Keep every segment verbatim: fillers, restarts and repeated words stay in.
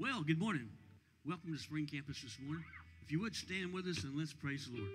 Well, good morning. Welcome to Spring Campus this morning. If you would, stand with us and let's praise the Lord.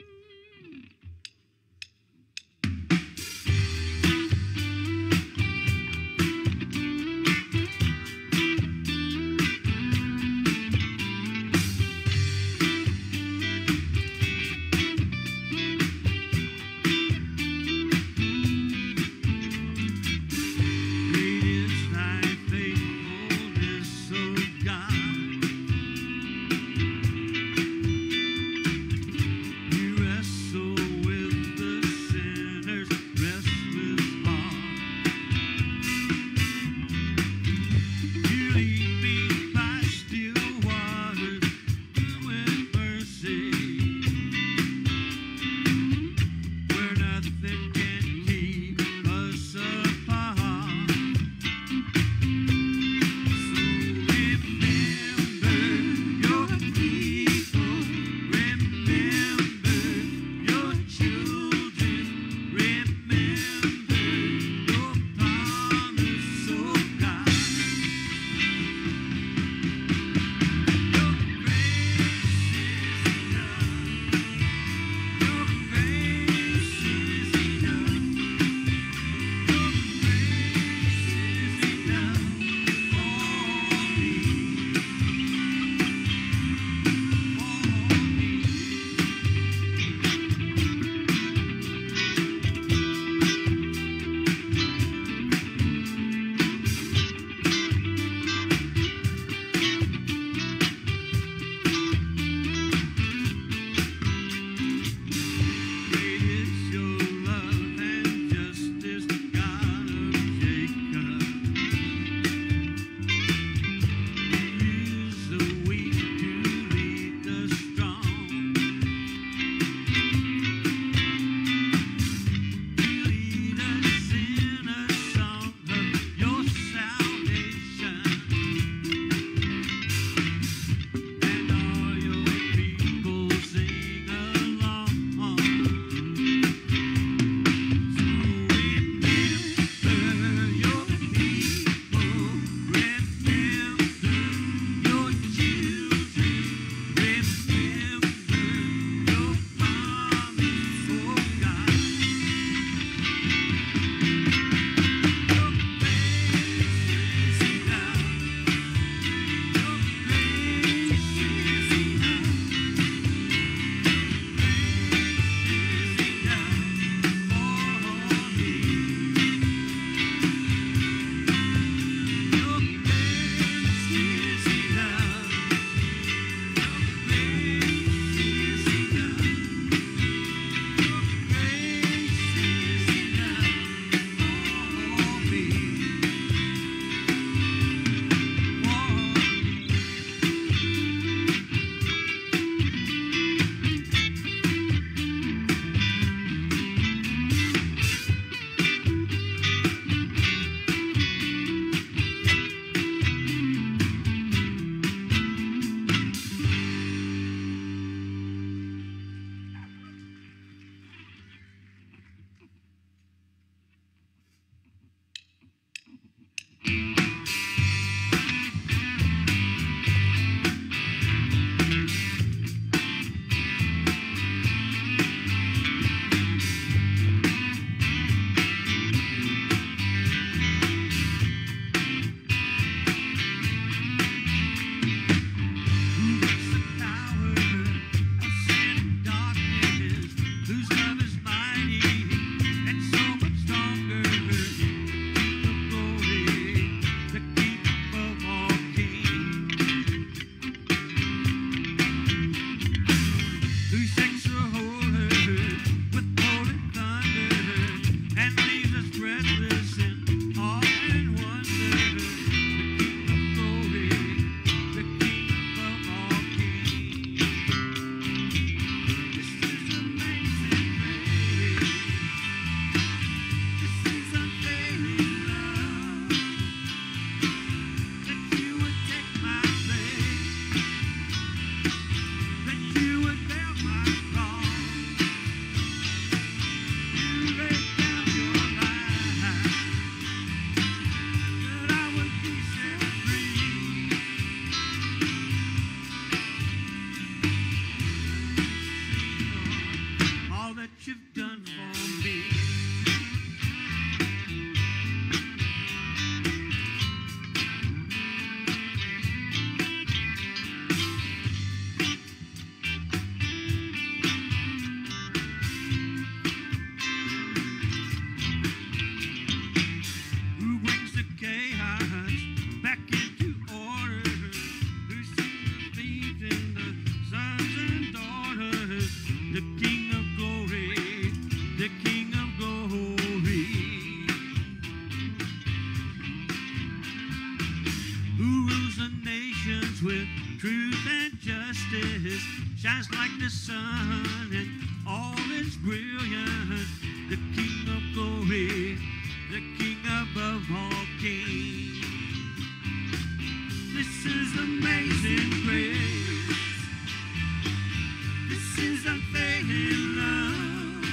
So truth and justice shines like the sun in all its brilliance. The King of glory, the King above all kings. This is amazing grace. This is unfailing love.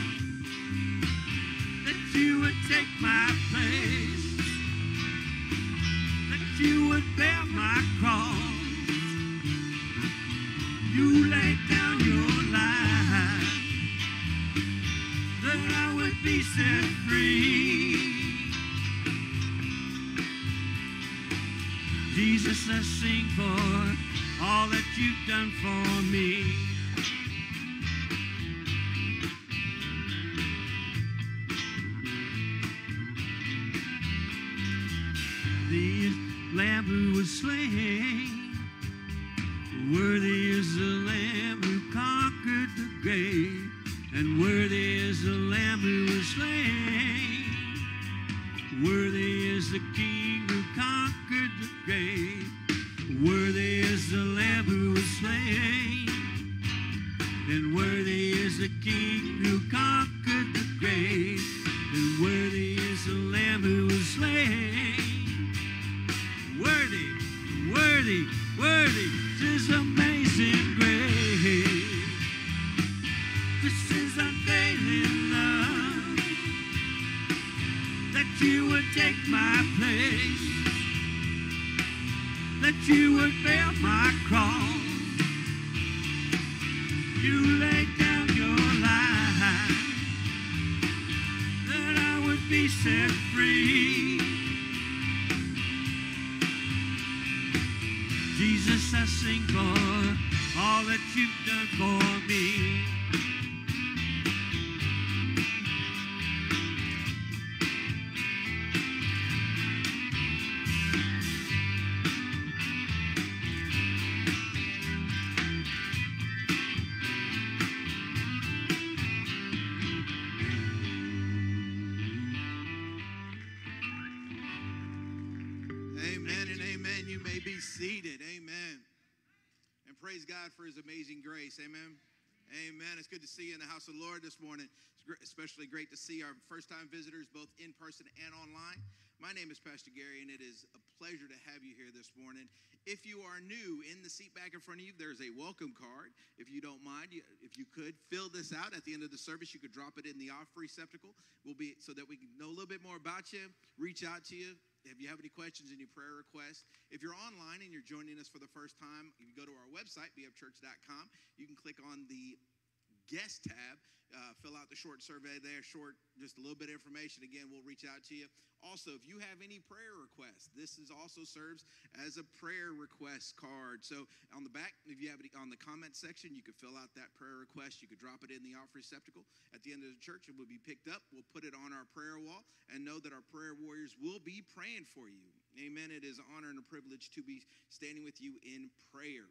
That you would take my place. That you would bear my cross. You laid down your life, that I would be set free. Jesus, I sing for all that you've done for me. The Lamb who was slain, worthy is the Lamb who conquered the grave, and worthy is the Lamb who was slain. Worthy is the King who conquered the grave. Worthy is the Lamb who was slain, and worthy is the King who conquered the grave, and worthy is the Lamb who was slain. Worthy, worthy, worthy. This is amazing grace. This is unfailing love. That you would take my place. That you would bear my cross. You laid down your life. That I would be set free. Jesus, I sing for all that you've done for me. Praise God for his amazing grace. Amen. Amen. It's good to see you in the house of the Lord this morning. It's great, especially great to see our first-time visitors, both in person and online. My name is Pastor Gary, and it is a pleasure to have you here this morning. If you are new, in the seat back in front of you, there's a welcome card. If you don't mind, if you could, fill this out. At the end of the service, you could drop it in the offering receptacle. We'll be so that we can know a little bit more about you, reach out to you. If you have any questions, any prayer requests, if you're online and you're joining us for the first time, you can go to our website, b f church dot com. You can click on the guest tab, uh, fill out the short survey there, short, just a little bit of information. Again, we'll reach out to you. Also, if you have any prayer requests, this is also serves as a prayer request card. So on the back, if you have it on the comment section, you can fill out that prayer request. You could drop it in the offering receptacle. At the end of the church, it will be picked up. We'll put it on our prayer wall and know that our prayer warriors will be praying for you. Amen. It is an honor and a privilege to be standing with you in prayer.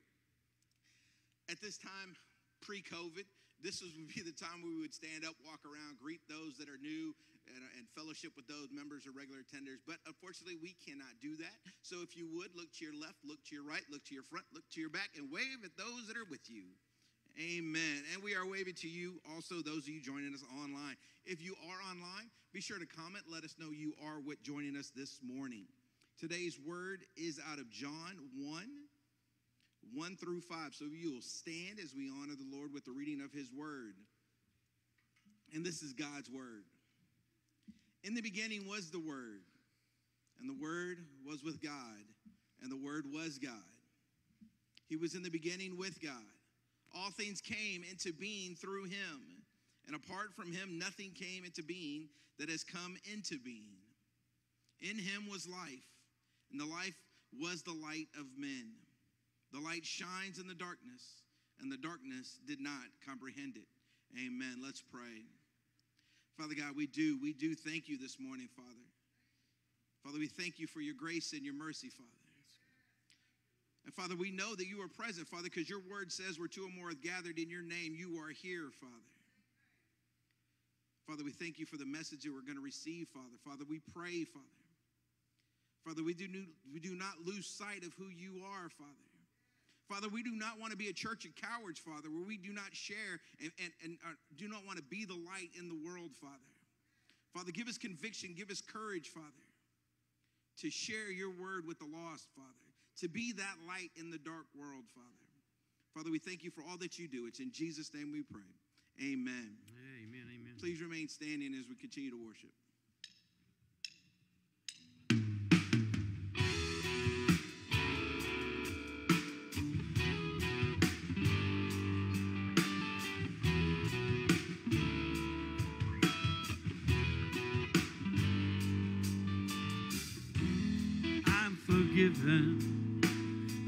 At this time, pre-COVID, this would be the time we would stand up, walk around, greet those that are new, and, and fellowship with those members or regular attenders. But unfortunately, we cannot do that. So if you would, look to your left, look to your right, look to your front, look to your back, and wave at those that are with you. Amen. And we are waving to you, also those of you joining us online. If you are online, be sure to comment. Let us know you are with joining us this morning. Today's word is out of John one, one through five. So you will stand as we honor the Lord with the reading of his word. And this is God's word. In the beginning was the Word, and the Word was with God, and the Word was God. He was in the beginning with God. All things came into being through him, and apart from him, nothing came into being that has come into being. In him was life, and the life was the light of men. The light shines in the darkness, and the darkness did not comprehend it. Amen. Let's pray. Father God, we do, we do thank you this morning, Father. Father, we thank you for your grace and your mercy, Father. And Father, we know that you are present, Father, because your word says where two or more are gathered in your name, you are here, Father. Father, we thank you for the message that we're going to receive, Father. Father, we pray, Father. Father, we do, we do not lose sight of who you are, Father. Father, we do not want to be a church of cowards, Father, where we do not share and, and, and uh, do not want to be the light in the world, Father. Father, give us conviction, give us courage, Father, to share your word with the lost, Father, to be that light in the dark world, Father. Father, we thank you for all that you do. It's in Jesus' name we pray. Amen. Amen, amen. Please remain standing as we continue to worship.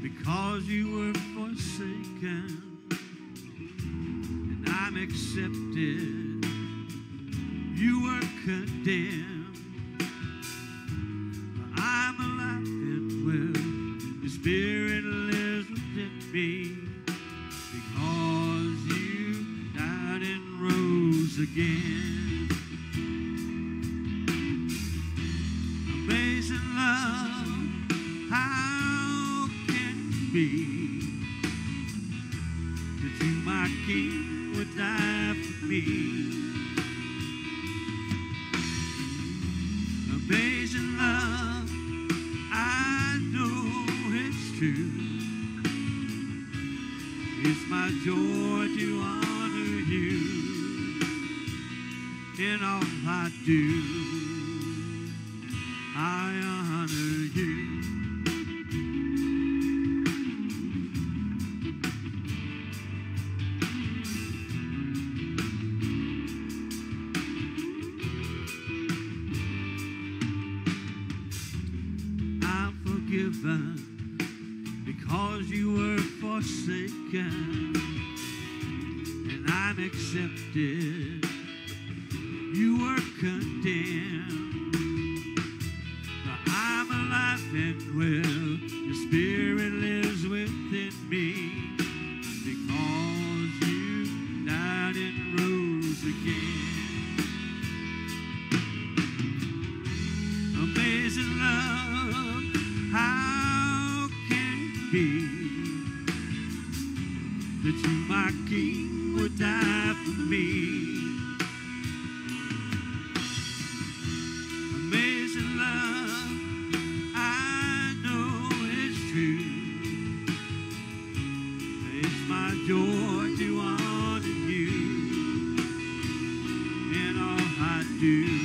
Because you were forsaken, and I'm accepted. You were condemned, but I'm alive and well. The Spirit lives within me because you died and rose again. Amazing love. Be that you, my King, would die for me. Amazing love, I know it's true. It's my joy to honor you in all I do. I honor you. Because you were forsaken, and I'm accepted. You were condemned, but I'm alive and well. Your Spirit lives within me because you died and rose again. Amazing love, how be that you, my King, would die for me. Amazing love, I know it's true. It's my joy to honor you in all I do.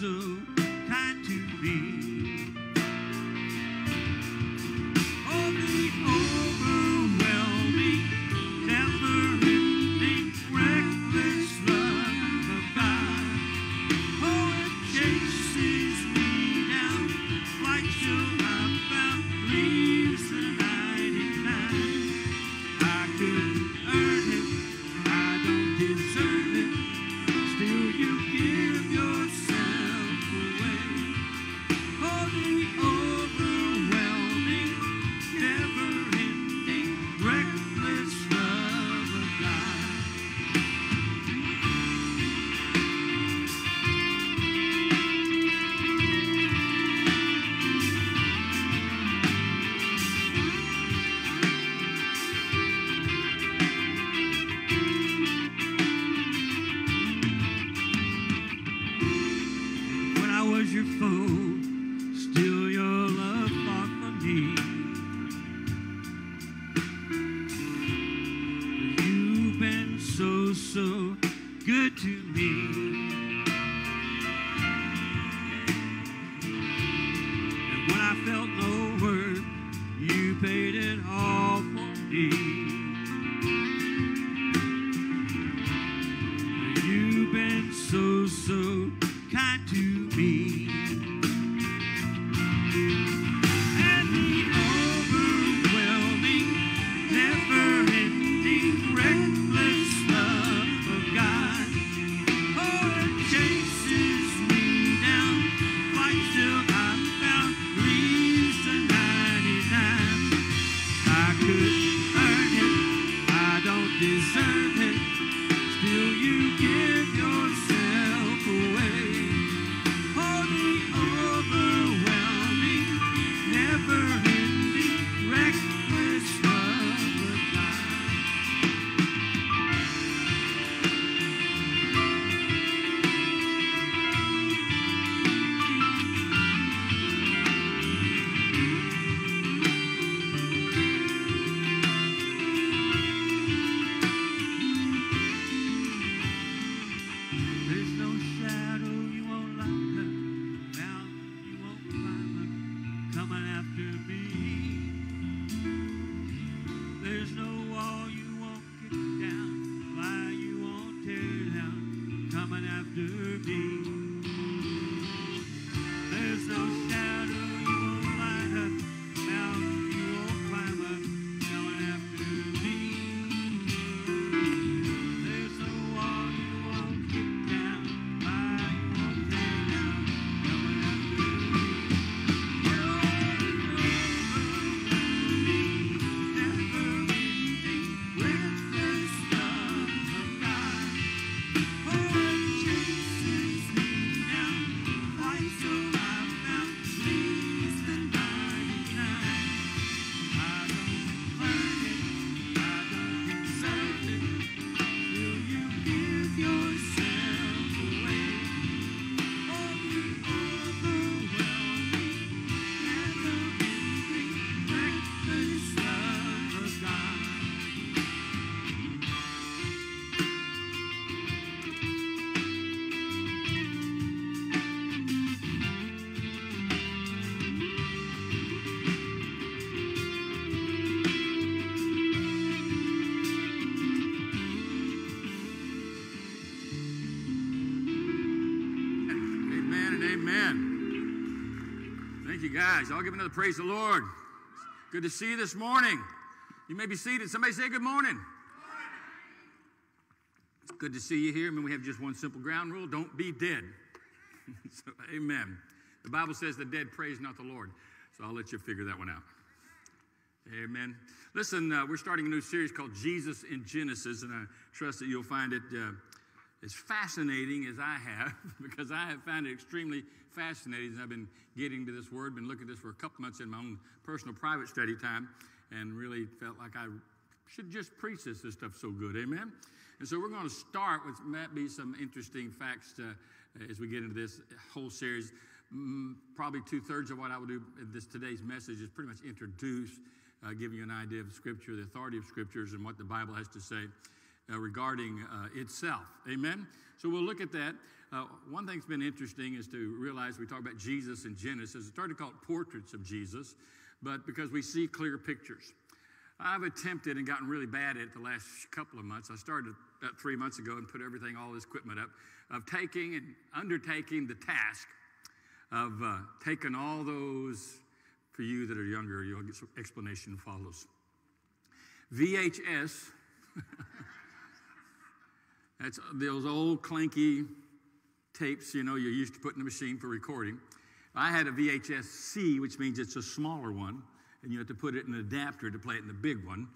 so kind to me. Oh, the overwhelming, never-ending, reckless love of God. Oh, it chases me down like Jehovah bound leaves the ninety-nine. I couldn't earn it, I don't deserve it, still you give yourself away. Oh, the overwhelming, never-ending, reckless love of God. When I was your foe, still your love fought for me. You've been so, so good to me. And when I felt no worth, you paid it all for me. You've been so, so kind to me. And the overwhelming, never-ending, reckless love of God. Oh, it chases me down like Jehovah bound leaves the ninety-nine. I couldn't earn it, I don't deserve it, still you give yourself away. Oh, the overwhelming, never-ending, reckless love of God. There's no shadow you won't light up, mountain you won't climb up, coming after me. There's no wall you won't kick down, lie you won't tear down, coming after me. There's no shadow you won't light up, mountain you won't climb up, coming after me. There's no wall you won't kick down, lie you won't tear down, coming after me. Never-ending, reckless love of God. Oh, it chases me down like Jehovah bound leaves the ninety-nine. I don't earn it, I don't deserve it, still you give yourself away. Oh, the overwhelming, never-ending, reckless love of God. Amen and amen. Thank you, guys. I'll give another praise to the Lord. Good to see you this morning. You may be seated. Somebody say good morning. It's good to see you here. I mean, we have just one simple ground rule. Don't be dead. So, amen. The Bible says the dead praise not the Lord. So I'll let you figure that one out. Amen. Listen, uh, we're starting a new series called Jesus in Genesis, and I trust that you'll find it uh, as fascinating as I have, because I have found it extremely fascinating as I've been getting to this word, been looking at this for a couple months in my own personal private study time, and really felt like I should just preach this. This stuff's so good. Amen. And so we're going to start with maybe some interesting facts uh, as we get into this whole series. Mm, probably two-thirds of what I will do in this today's message is pretty much introduce, uh, giving you an idea of Scripture, the authority of Scriptures, and what the Bible has to say. uh, regarding uh, itself. Amen? So we'll look at that. Uh, one thing that's been interesting is to realize we talk about Jesus in Genesis. I started to call it portraits of Jesus, but because we see clear pictures. I've attempted and gotten really bad at it the last couple of months. I started about three months ago and put everything, all this equipment up, of taking and undertaking the task of uh, taking all those, for you that are younger, your explanation follows. V H S, that's those old clanky tapes, you know, you're used to putting in the machine for recording. I had a V H S C, which means it's a smaller one, and you have to put it in an adapter to play it in the big one.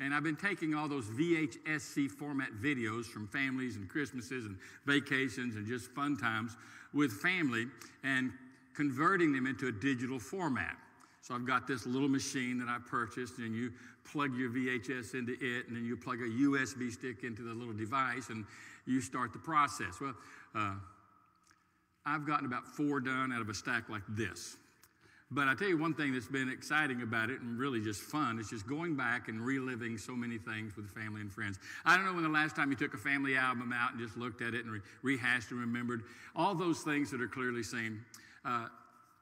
And I've been taking all those V H S C format videos from families and Christmases and vacations and just fun times with family and converting them into a digital format. So I've got this little machine that I purchased, and you plug your V H S into it, and then you plug a U S B stick into the little device, and you start the process. Well, uh, I've gotten about four done out of a stack like this. But I tell you one thing that's been exciting about it and really just fun is just going back and reliving so many things with family and friends. I don't know when the last time you took a family album out and just looked at it and re rehashed and remembered all those things that are clearly seen. Uh,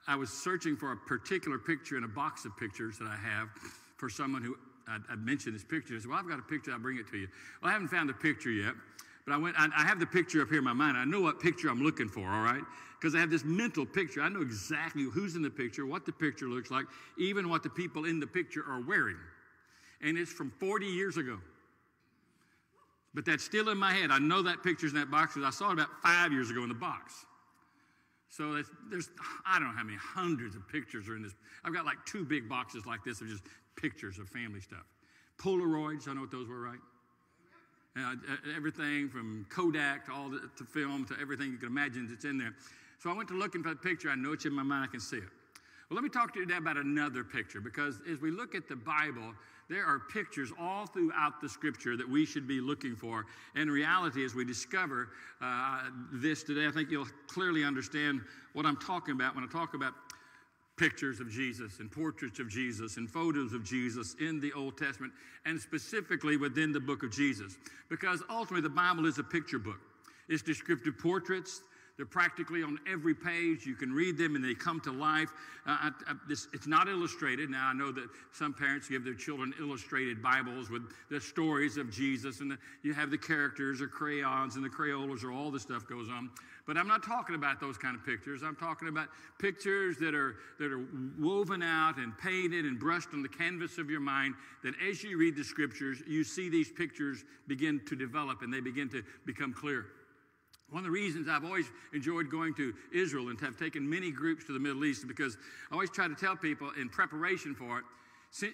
I was searching for a particular picture in a box of pictures that I have for someone who I, I mentioned this picture. I said, well, I've got a picture. I'll bring it to you. Well, I haven't found the picture yet. But I went. I, I have the picture up here in my mind. I know what picture I'm looking for, all right? Because I have this mental picture. I know exactly who's in the picture, what the picture looks like, even what the people in the picture are wearing. And it's from forty years ago. But that's still in my head. I know that picture's in that box because I saw it about five years ago in the box. So that's, there's, I don't know how many hundreds of pictures are in this. I've got like two big boxes like this of just pictures of family stuff. Polaroids, I know what those were, right? Uh, everything from Kodak to all the to film to everything you can imagine that's in there. So I went to looking for the picture. I know it's in my mind. I can see it. Well, let me talk to you today about another picture, because as we look at the Bible, there are pictures all throughout the Scripture that we should be looking for. And reality, as we discover uh, this today, I think you'll clearly understand what I'm talking about when I talk about pictures of Jesus and portraits of Jesus and photos of Jesus in the Old Testament, and specifically within the book of Jesus. Because ultimately the Bible is a picture book. It's descriptive portraits. They're practically on every page. You can read them and they come to life. Uh, I, I, this, it's not illustrated. Now I know that some parents give their children illustrated Bibles with the stories of Jesus, and the, you have the characters or crayons and the Crayolas or all this stuff goes on. But I'm not talking about those kind of pictures. I'm talking about pictures that are, that are woven out and painted and brushed on the canvas of your mind, that as you read the Scriptures, you see these pictures begin to develop and they begin to become clear. One of the reasons I've always enjoyed going to Israel and have taken many groups to the Middle East is because I always try to tell people in preparation for it,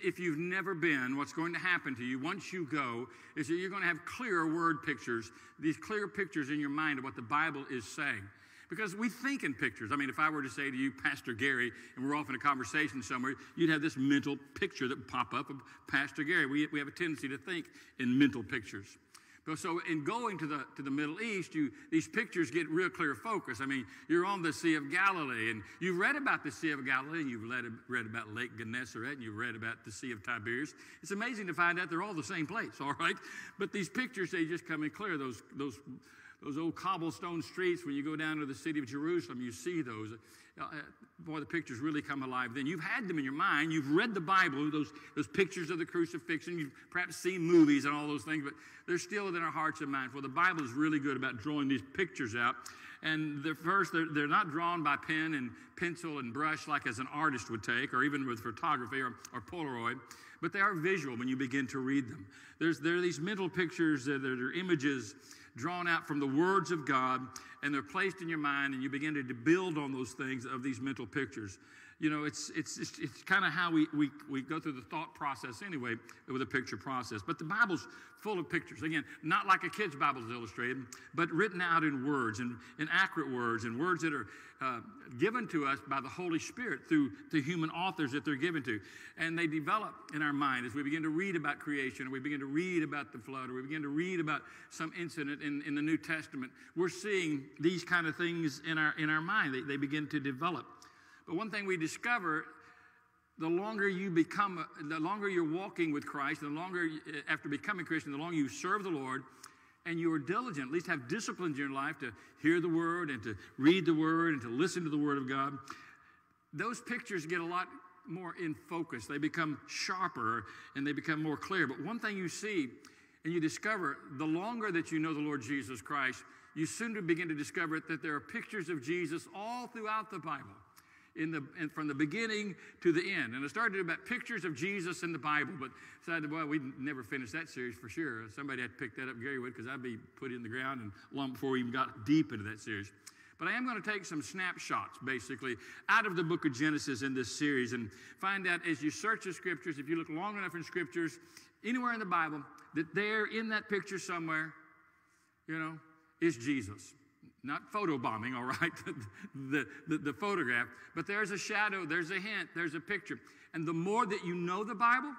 if you've never been, what's going to happen to you once you go is that you're going to have clearer word pictures, these clear pictures in your mind of what the Bible is saying. Because we think in pictures. I mean, if I were to say to you, Pastor Gary, and we're off in a conversation somewhere, you'd have this mental picture that would pop up of Pastor Gary. We, we have a tendency to think in mental pictures. So in going to the, to the Middle East, you, these pictures get real clear focus. I mean, you're on the Sea of Galilee, and you've read about the Sea of Galilee, and you've read, read about Lake Gennesaret, and you've read about the Sea of Tiberias. It's amazing to find out they're all the same place, all right? But these pictures, they just come in clear. Those, those, those old cobblestone streets, when you go down to the city of Jerusalem, you see those. Boy, the pictures really come alive then. You've had them in your mind. You've read the Bible, those, those pictures of the crucifixion. You've perhaps seen movies and all those things, but they're still in our hearts and minds. Well, the Bible is really good about drawing these pictures out. And they're first, they're, they're not drawn by pen and pencil and brush like as an artist would take, or even with photography or, or Polaroid, but they are visual when you begin to read them. There's, there are these mental pictures, that are, they're images drawn out from the words of God, and they're placed in your mind, and you begin to build on those things of these mental pictures. You know, it's, it's, it's, it's kind of how we, we, we go through the thought process anyway with a picture process. But the Bible's full of pictures. Again, not like a kid's Bible is illustrated, but written out in words, and in, in accurate words, and words that are uh, given to us by the Holy Spirit through the human authors that they're given to. And they develop in our mind as we begin to read about creation, or we begin to read about the flood, or we begin to read about some incident in, in the New Testament. We're seeing these kind of things in our, in our mind. They, they begin to develop. But one thing we discover, the longer you become, the longer you're walking with Christ, the longer, after becoming Christian, the longer you serve the Lord, and you are diligent, at least have disciplines in your life to hear the Word and to read the Word and to listen to the Word of God, those pictures get a lot more in focus. They become sharper and they become more clear. But one thing you see and you discover, the longer that you know the Lord Jesus Christ, you soon to begin to discover that there are pictures of Jesus all throughout the Bible, in the and from the beginning to the end. And I started about pictures of Jesus in the Bible, but decided, well, we'd never finish that series for sure. Somebody had to pick that up, Gary would, because I'd be put in the ground and lumped before we even got deep into that series. But I am going to take some snapshots, basically, out of the book of Genesis in this series and find out as you search the Scriptures, if you look long enough in Scriptures, anywhere in the Bible, that there in that picture somewhere, you know, is Jesus. Not photobombing, all right, the, the, the photograph, but there's a shadow, there's a hint, there's a picture. And the more that you know the Bible,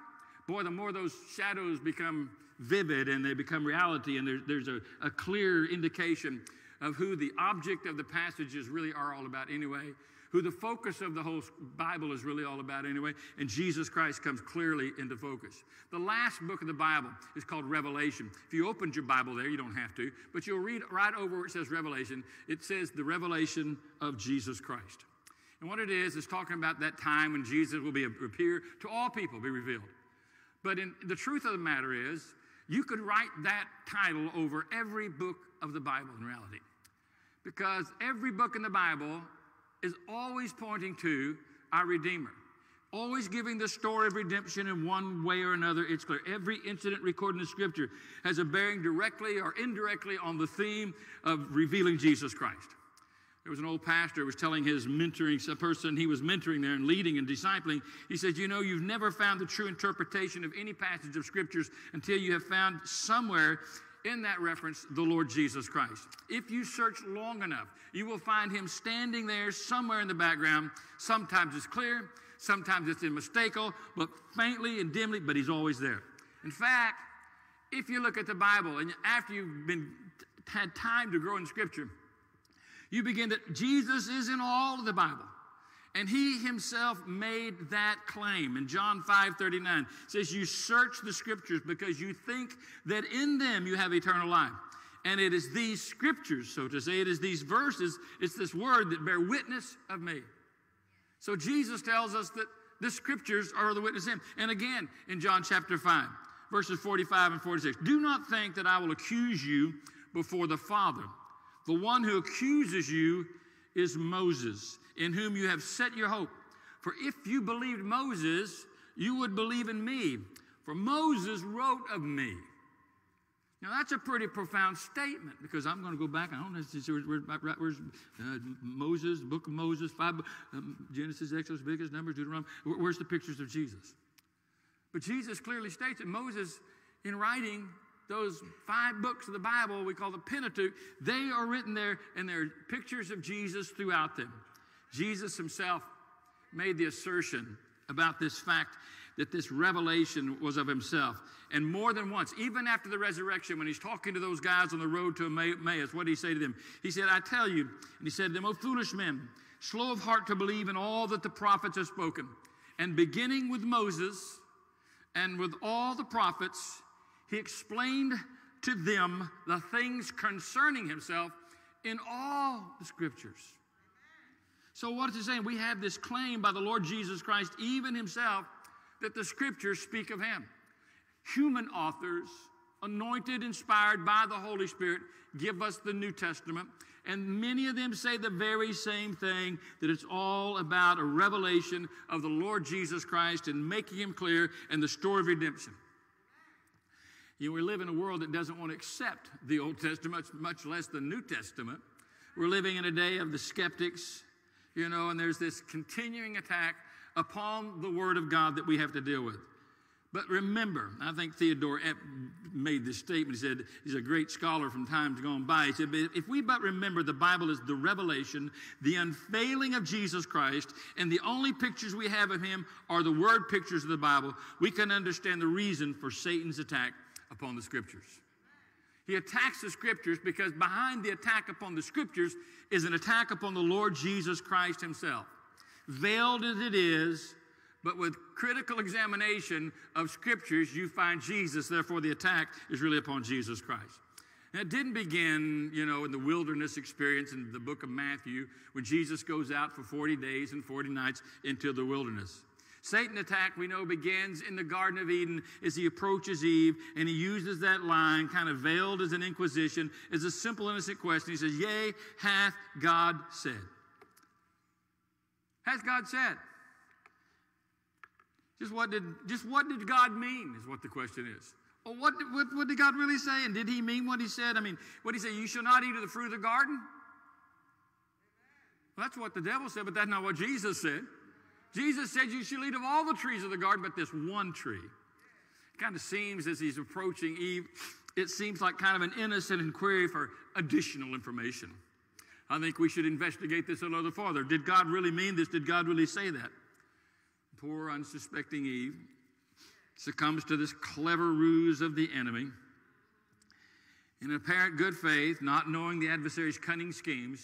boy, the more those shadows become vivid and they become reality, and there, there's a, a clear indication of who the object of the passages really are all about anyway, who the focus of the whole Bible is really all about anyway, and Jesus Christ comes clearly into focus. The last book of the Bible is called Revelation. If you opened your Bible there, you don't have to, but you'll read right over where it says Revelation. It says the revelation of Jesus Christ. And what it is, is talking about that time when Jesus will be appear to all people, be revealed. But in, the truth of the matter is, you could write that title over every book of the Bible in reality. Because every book in the Bible is always pointing to our Redeemer, always giving the story of redemption in one way or another. It's clear. Every incident recorded in Scripture has a bearing directly or indirectly on the theme of revealing Jesus Christ. There was an old pastor who was telling his mentoring a person he was mentoring there and leading and discipling. He said, you know, you've never found the true interpretation of any passage of Scriptures until you have found somewhere in that reference, the Lord Jesus Christ. If you search long enough, you will find him standing there somewhere in the background. Sometimes it's clear, sometimes it's unmistakable, but faintly and dimly, but he's always there. In fact, if you look at the Bible and after you've been had time to grow in Scripture, you begin that Jesus is in all of the Bible. And he himself made that claim. In John five thirty-nine, it says, you search the Scriptures because you think that in them you have eternal life. And it is these Scriptures, so to say, it is these verses, it's this word that bear witness of me. So Jesus tells us that the Scriptures are the witness of him. And again, in John chapter five, verses forty-five and forty-six, do not think that I will accuse you before the Father. The one who accuses you is Moses, in whom you have set your hope. For if you believed Moses, you would believe in me, for Moses wrote of me. Now, that's a pretty profound statement, because I'm going to go back. I don't know where's, where's uh, Moses, the book of Moses, five, um, Genesis, Exodus, Leviticus, Numbers, Deuteronomy. Where's the pictures of Jesus? But Jesus clearly states that Moses, in writing those five books of the Bible we call the Pentateuch, they are written there, and there are pictures of Jesus throughout them. Jesus himself made the assertion about this fact that this revelation was of himself. And more than once, even after the resurrection, when he's talking to those guys on the road to Emmaus, what did he say to them? He said, I tell you, and he said to them, O foolish men, slow of heart to believe in all that the prophets have spoken. And beginning with Moses and with all the prophets, he explained to them the things concerning himself in all the Scriptures. So what is he saying? We have this claim by the Lord Jesus Christ, even himself, that the Scriptures speak of him. Human authors, anointed, inspired by the Holy Spirit, give us the New Testament. And many of them say the very same thing, that it's all about a revelation of the Lord Jesus Christ and making him clear and the story of redemption. You know, we live in a world that doesn't want to accept the Old Testament, much less the New Testament. We're living in a day of the skeptics, you know, and there's this continuing attack upon the Word of God that we have to deal with. But remember, I think Theodore Epp made this statement. He said, he's a great scholar from times gone by. He said, but if we but remember the Bible is the revelation, the unveiling of Jesus Christ, and the only pictures we have of him are the word pictures of the Bible, we can understand the reason for Satan's attack upon the Scriptures. He attacks the Scriptures because behind the attack upon the Scriptures is an attack upon the Lord Jesus Christ himself. Veiled as it is, but with critical examination of Scriptures, you find Jesus. Therefore, the attack is really upon Jesus Christ. Now, it didn't begin, you know, in the wilderness experience in the book of Matthew, when Jesus goes out for forty days and forty nights into the wilderness. Satan's attack, we know, begins in the Garden of Eden as he approaches Eve, and he uses that line, kind of veiled as an inquisition, as a simple, innocent question. He says, "Yea, hath God said?" Hath God said? Just what did, just what did God mean is what the question is. Well, what, what, what did God really say? And did he mean what he said? I mean, what did he say? You shall not eat of the fruit of the garden? Well, that's what the devil said, but that's not what Jesus said. Jesus said you shall eat of all the trees of the garden, but this one tree. It kind of seems as he's approaching Eve, it seems like kind of an innocent inquiry for additional information. I think we should investigate this a little farther. Did God really mean this? Did God really say that? Poor, unsuspecting Eve succumbs to this clever ruse of the enemy. In apparent good faith, not knowing the adversary's cunning schemes,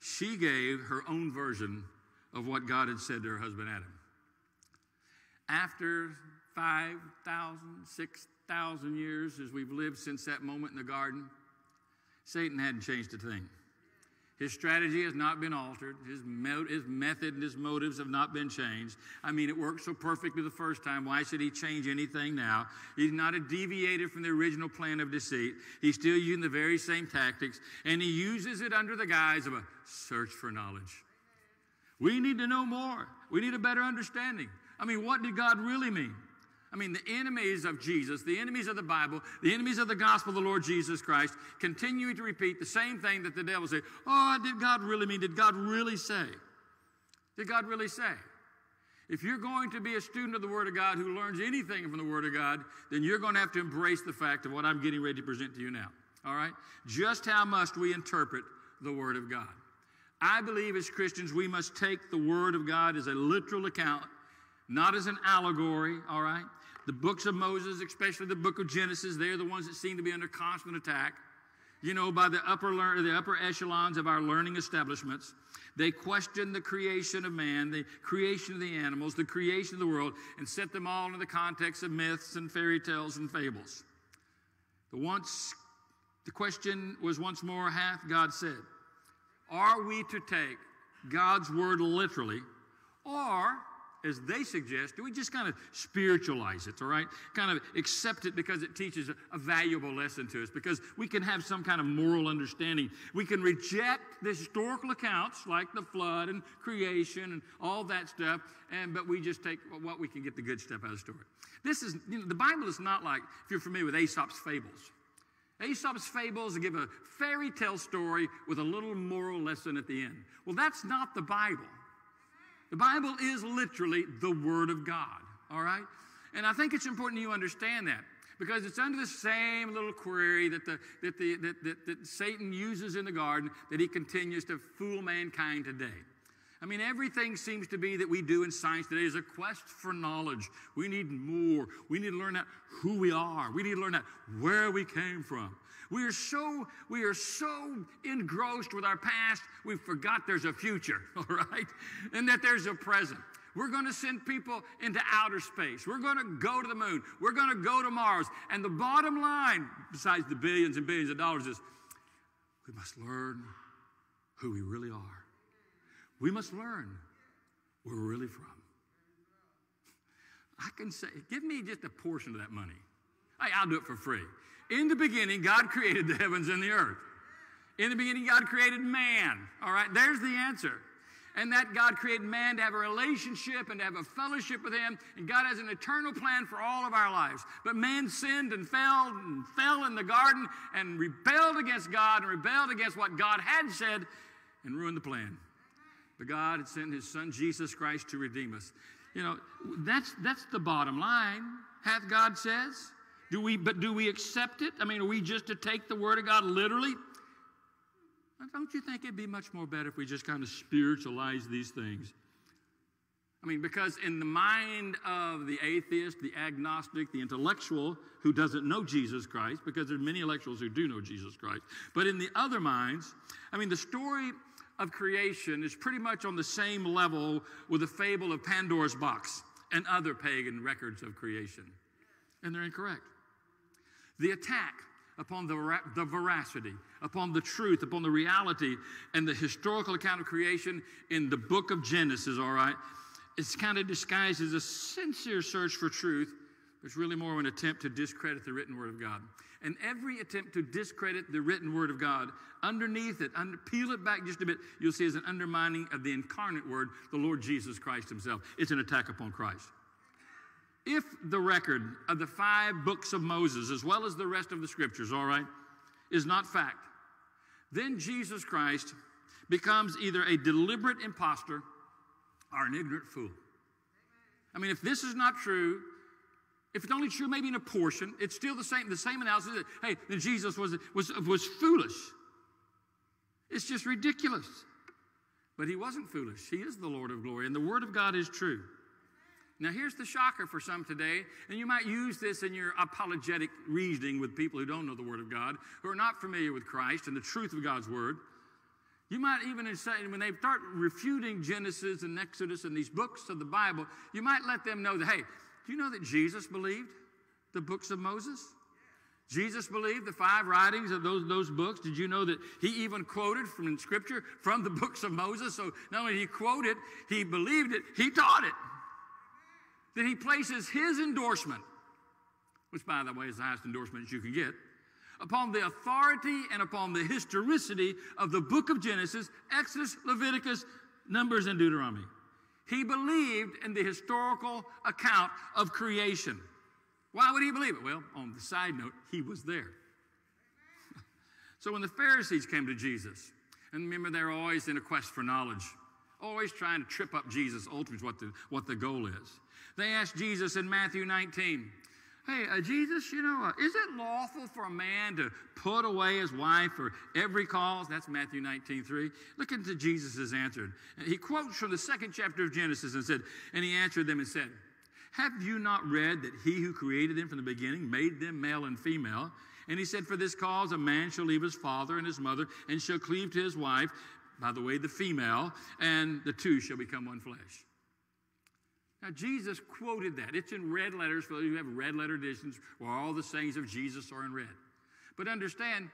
she gave her own version of what God had said to her husband Adam. After five thousand, six thousand years as we've lived since that moment in the garden, Satan hadn't changed a thing. His strategy has not been altered. His, mo his method and his motives have not been changed. I mean, it worked so perfectly the first time. Why should he change anything now? He's not a deviator from the original plan of deceit. He's still using the very same tactics, and he uses it under the guise of a search for knowledge. We need to know more. We need a better understanding. I mean, what did God really mean? I mean, the enemies of Jesus, the enemies of the Bible, the enemies of the gospel of the Lord Jesus Christ continue to repeat the same thing that the devil said. Oh, did God really mean? Did God really say? Did God really say? If you're going to be a student of the Word of God who learns anything from the Word of God, then you're going to have to embrace the fact of what I'm getting ready to present to you now. All right? Just how must we interpret the Word of God? I believe as Christians we must take the Word of God as a literal account, not as an allegory, all right? The books of Moses, especially the book of Genesis, they're the ones that seem to be under constant attack, you know, by the upper, the upper echelons of our learning establishments. They question the creation of man, the creation of the animals, the creation of the world, and set them all into the context of myths and fairy tales and fables. The, once, the question was once more, hath God said? Are we to take God's word literally, or, as they suggest, do we just kind of spiritualize it, all right? Kind of accept it because it teaches a valuable lesson to us, because we can have some kind of moral understanding. We can reject the historical accounts like the flood and creation and all that stuff, and but we just take what we can get the good stuff out of the story. This is, you know, the Bible is not like, if you're familiar with Aesop's fables. Aesop's fables give a fairy tale story with a little moral lesson at the end. Well, that's not the Bible. The Bible is literally the Word of God, all right? And I think it's important you understand that, because it's under the same little query that, the, that, the, that, that, that Satan uses in the garden that he continues to fool mankind today. I mean, everything seems to be that we do in science today is a quest for knowledge. We need more. We need to learn out who we are. We need to learn out where we came from. We are so, we are so engrossed with our past, we forgot there's a future, all right? And that there's a present. We're going to send people into outer space. We're going to go to the moon. We're going to go to Mars. And the bottom line, besides the billions and billions of dollars, is we must learn who we really are. We must learn where we're really from. I can say, give me just a portion of that money. Hey, I'll do it for free. In the beginning, God created the heavens and the earth. In the beginning, God created man. All right, there's the answer. And that God created man to have a relationship and to have a fellowship with him. And God has an eternal plan for all of our lives. But man sinned and fell and fell in the garden and rebelled against God and rebelled against what God had said and ruined the plan. But God had sent his son, Jesus Christ, to redeem us. You know, that's, that's the bottom line. Hath God says? Do we, but do we accept it? I mean, are we just to take the Word of God literally? Don't you think it'd be much more better if we just kind of spiritualize these things? I mean, because in the mind of the atheist, the agnostic, the intellectual who doesn't know Jesus Christ, because there are many intellectuals who do know Jesus Christ, but in the other minds, I mean, the story of creation is pretty much on the same level with the fable of Pandora's box and other pagan records of creation. And they're incorrect. The attack upon the, the veracity, upon the truth, upon the reality, and the historical account of creation in the book of Genesis, all right? It's kind of disguised as a sincere search for truth, but it's really more of an attempt to discredit the written word of God. And every attempt to discredit the written word of God, underneath it, under, peel it back just a bit, you'll see is an undermining of the incarnate word, the Lord Jesus Christ himself. It's an attack upon Christ. If the record of the five books of Moses, as well as the rest of the scriptures, all right, is not fact, then Jesus Christ becomes either a deliberate imposter or an ignorant fool. I mean, if this is not true, if it's only true maybe in a portion, it's still the same, the same analysis that, hey, that Jesus was, was, was foolish. It's just ridiculous. But he wasn't foolish. He is the Lord of glory, and the word of God is true. Now, here's the shocker for some today, and you might use this in your apologetic reasoning with people who don't know the word of God, who are not familiar with Christ and the truth of God's word. You might even say, when they start refuting Genesis and Exodus and these books of the Bible, you might let them know that, hey, do you know that Jesus believed the books of Moses? Jesus believed the five writings of those, those books. Did you know that he even quoted from Scripture from the books of Moses? So not only did he quote it, he believed it, he taught it. That he places his endorsement, which, by the way, is the highest endorsement you can get, upon the authority and upon the historicity of the book of Genesis, Exodus, Leviticus, Numbers, and Deuteronomy. He believed in the historical account of creation. Why would he believe it? Well, on the side note, he was there. So when the Pharisees came to Jesus, and remember, they're always in a quest for knowledge, always trying to trip up Jesus, ultimately is what the, what the goal is. They asked Jesus in Matthew nineteen, hey, uh, Jesus, you know, uh, is it lawful for a man to put away his wife for every cause? That's Matthew nineteen three. Look into Jesus' answer. He quotes from the second chapter of Genesis and said, and he answered them and said, have you not read that he who created them from the beginning made them male and female? And he said, for this cause a man shall leave his father and his mother and shall cleave to his wife, by the way, the female, and the two shall become one flesh. Now, Jesus quoted that. It's in red letters for those who have red letter editions where all the sayings of Jesus are in red. But understand,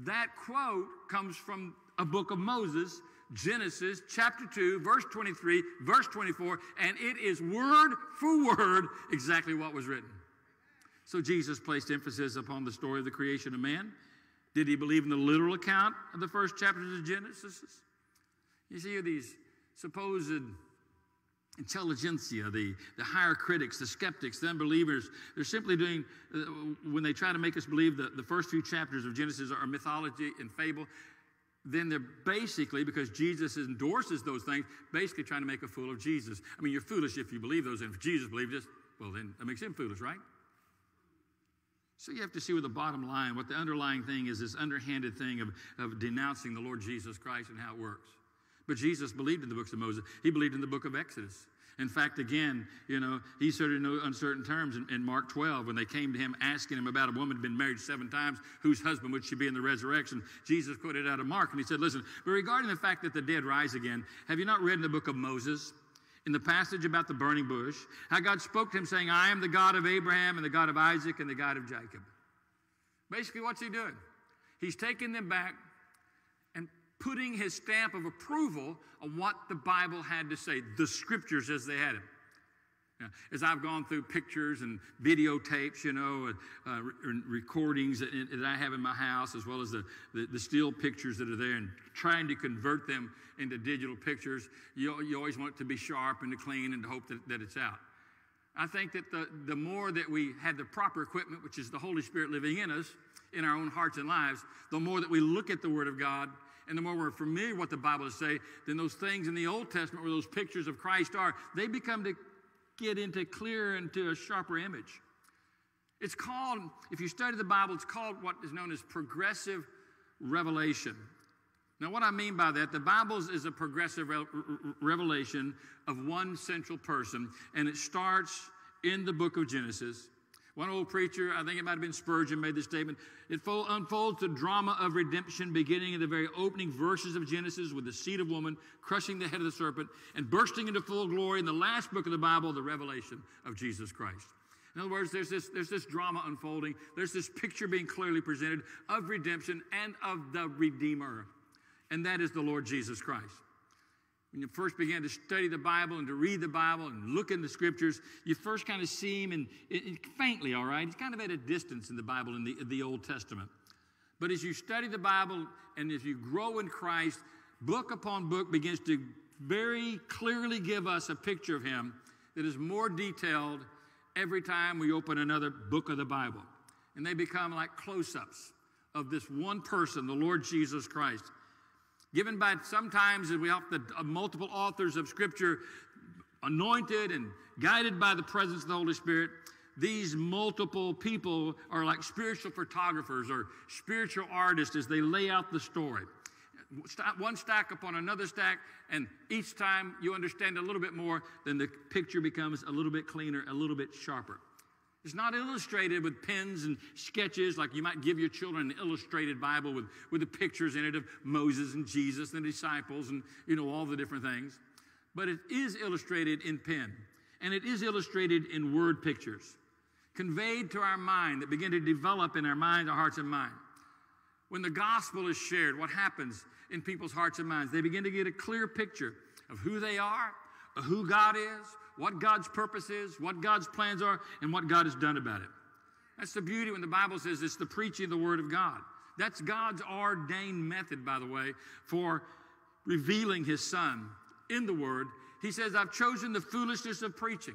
that quote comes from a book of Moses, Genesis, chapter two, verse twenty-three, verse twenty-four, and it is word for word exactly what was written. So Jesus placed emphasis upon the story of the creation of man. Did he believe in the literal account of the first chapters of Genesis? You see these supposed intelligentsia, the, the higher critics, the skeptics, the unbelievers, they're simply doing, uh, when they try to make us believe that the first few chapters of Genesis are mythology and fable, then they're basically, because Jesus endorses those things, basically trying to make a fool of Jesus. I mean, you're foolish if you believe those, and if Jesus believed this, well, then that makes him foolish, right? So you have to see where the bottom line, what the underlying thing is, this underhanded thing of, of denouncing the Lord Jesus Christ and how it works. But Jesus believed in the books of Moses. He believed in the book of Exodus. In fact, again, you know, he said in no uncertain terms in, in Mark twelve when they came to him asking him about a woman who'd been married seven times, whose husband would she be in the resurrection. Jesus quoted out of Mark, and he said, listen, but regarding the fact that the dead rise again, have you not read in the book of Moses, in the passage about the burning bush, how God spoke to him saying, I am the God of Abraham and the God of Isaac and the God of Jacob. Basically, what's he doing? He's taking them back, putting his stamp of approval on what the Bible had to say, the scriptures as they had it. Now, as I've gone through pictures and videotapes, you know, uh, uh, recordings that, that I have in my house, as well as the, the, the still pictures that are there, and trying to convert them into digital pictures, you, you always want it to be sharp and to clean and to hope that, that it's out. I think that the, the more that we have the proper equipment, which is the Holy Spirit living in us, in our own hearts and lives, the more that we look at the Word of God, and the more we're familiar with what the Bible is saying, then those things in the Old Testament where those pictures of Christ are, they become to get into clearer and to a sharper image. It's called, if you study the Bible, it's called what is known as progressive revelation. Now, what I mean by that, the Bible is a progressive re revelation of one central person, and it starts in the book of Genesis. One old preacher, I think it might have been Spurgeon, made this statement. It unfolds the drama of redemption beginning in the very opening verses of Genesis with the seed of woman crushing the head of the serpent and bursting into full glory in the last book of the Bible, the revelation of Jesus Christ. In other words, there's this, there's this drama unfolding. There's this picture being clearly presented of redemption and of the Redeemer, and that is the Lord Jesus Christ. When you first began to study the Bible and to read the Bible and look in the Scriptures, you first kind of see him in, in, in faintly, all right? He's kind of at a distance in the Bible in the, in the Old Testament. But as you study the Bible and as you grow in Christ, book upon book begins to very clearly give us a picture of him that is more detailed every time we open another book of the Bible. And they become like close-ups of this one person, the Lord Jesus Christ. Given by sometimes, as we often multiple authors of Scripture, anointed and guided by the presence of the Holy Spirit, these multiple people are like spiritual photographers or spiritual artists as they lay out the story. One stack upon another stack, and each time you understand a little bit more, then the picture becomes a little bit cleaner, a little bit sharper. It's not illustrated with pens and sketches like you might give your children an illustrated Bible with, with the pictures in it of Moses and Jesus and the disciples and, you know, all the different things. But it is illustrated in pen, and it is illustrated in word pictures, conveyed to our mind that begin to develop in our minds, our hearts and minds. When the gospel is shared, what happens in people's hearts and minds? They begin to get a clear picture of who they are, of who God is, what God's purpose is, what God's plans are, and what God has done about it. That's the beauty when the Bible says it's the preaching of the Word of God. That's God's ordained method, by the way, for revealing His Son in the Word. He says, I've chosen the foolishness of preaching.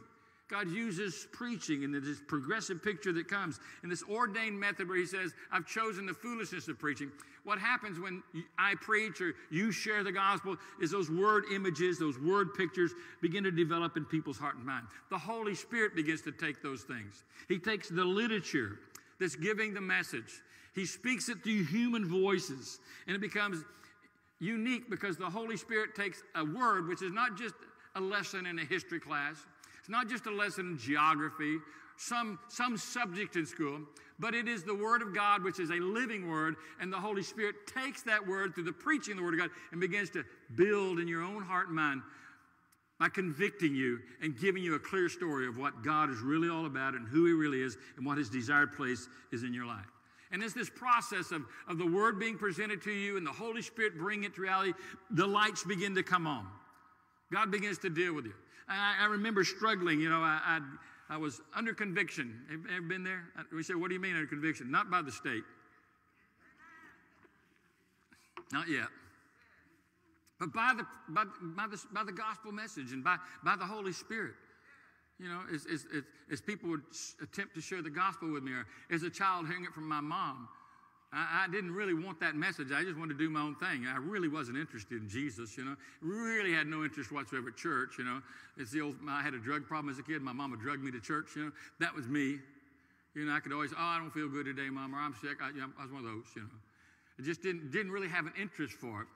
God uses preaching in this progressive picture that comes in this ordained method where he says, I've chosen the foolishness of preaching. What happens when I preach or you share the gospel is those word images, those word pictures begin to develop in people's heart and mind. The Holy Spirit begins to take those things. He takes the literature that's giving the message. He speaks it through human voices, and it becomes unique because the Holy Spirit takes a word, which is not just a lesson in a history class. It's not just a lesson in geography, some, some subject in school, but it is the Word of God, which is a living Word, and the Holy Spirit takes that Word through the preaching of the Word of God and begins to build in your own heart and mind by convicting you and giving you a clear story of what God is really all about and who He really is and what His desired place is in your life. And it's this process of, of the Word being presented to you and the Holy Spirit bringing it to reality. The lights begin to come on. God begins to deal with you. I, I remember struggling, you know, I, I, I was under conviction. Have you ever been there? We say, what do you mean under conviction? Not by the state. Not yet. But by the, by, by the, by the gospel message and by, by the Holy Spirit. You know, as, as, as, as people would attempt to share the gospel with me, or as a child hearing it from my mom, I didn't really want that message. I just wanted to do my own thing. I really wasn't interested in Jesus, you know. Really had no interest whatsoever at church, you know. It's the old, I had a drug problem as a kid. My mama drugged me to church, you know. That was me. You know, I could always, oh, I don't feel good today, Mom, or I'm sick. I, you know, I was one of those, you know. I just didn't, didn't really have an interest for it.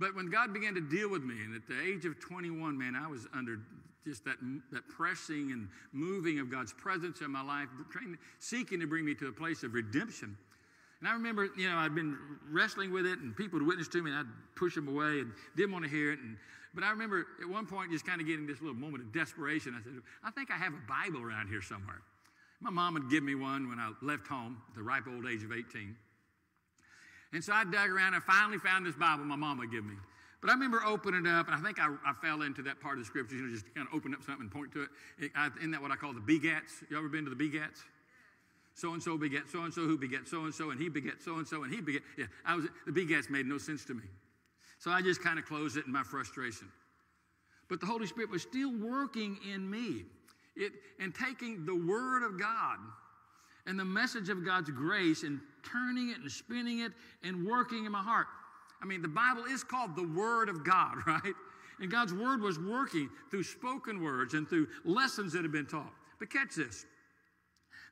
But when God began to deal with me, and at the age of twenty-one, man, I was under just that, that pressing and moving of God's presence in my life, trying, seeking to bring me to a place of redemption. And I remember, you know, I'd been wrestling with it, and people would witness to me, and I'd push them away and didn't want to hear it. And, but I remember at one point just kind of getting this little moment of desperation. I said, I think I have a Bible around here somewhere. My mom would give me one when I left home at the ripe old age of eighteen. And so I dug around. I finally found this Bible my mom would give me. But I remember opening it up, and I think I, I fell into that part of the Scriptures, you know, just kind of open up something and point to it. it I, isn't that what I call the begats? You ever been to the begats? So-and-so beget so-and-so, who beget so-and-so, and he beget so-and-so, and he beget. Yeah, I was, the begats made no sense to me. So I just kind of closed it in my frustration. But the Holy Spirit was still working in me it, and taking the Word of God and the message of God's grace and turning it and spinning it and working in my heart. I mean, the Bible is called the Word of God, right? And God's Word was working through spoken words and through lessons that had been taught. But catch this.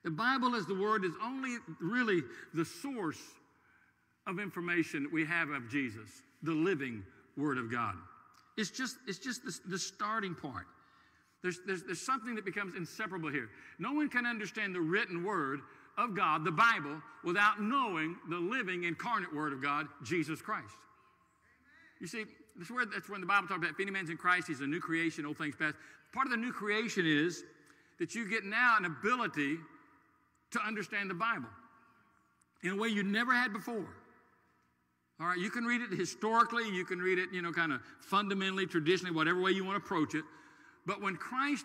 The Bible as the Word is only really the source of information that we have of Jesus, the living Word of God. It's just, it's just the, the starting point. There's, there's, there's something that becomes inseparable here. No one can understand the written Word of God, the Bible, without knowing the living incarnate Word of God, Jesus Christ. You see, that's, where, that's when the Bible talks about if any man's in Christ, he's a new creation, old things past. Part of the new creation is that you get now an ability to understand the Bible in a way you never had before. All right, you can read it historically, you can read it, you know, kind of fundamentally, traditionally, whatever way you want to approach it. But when Christ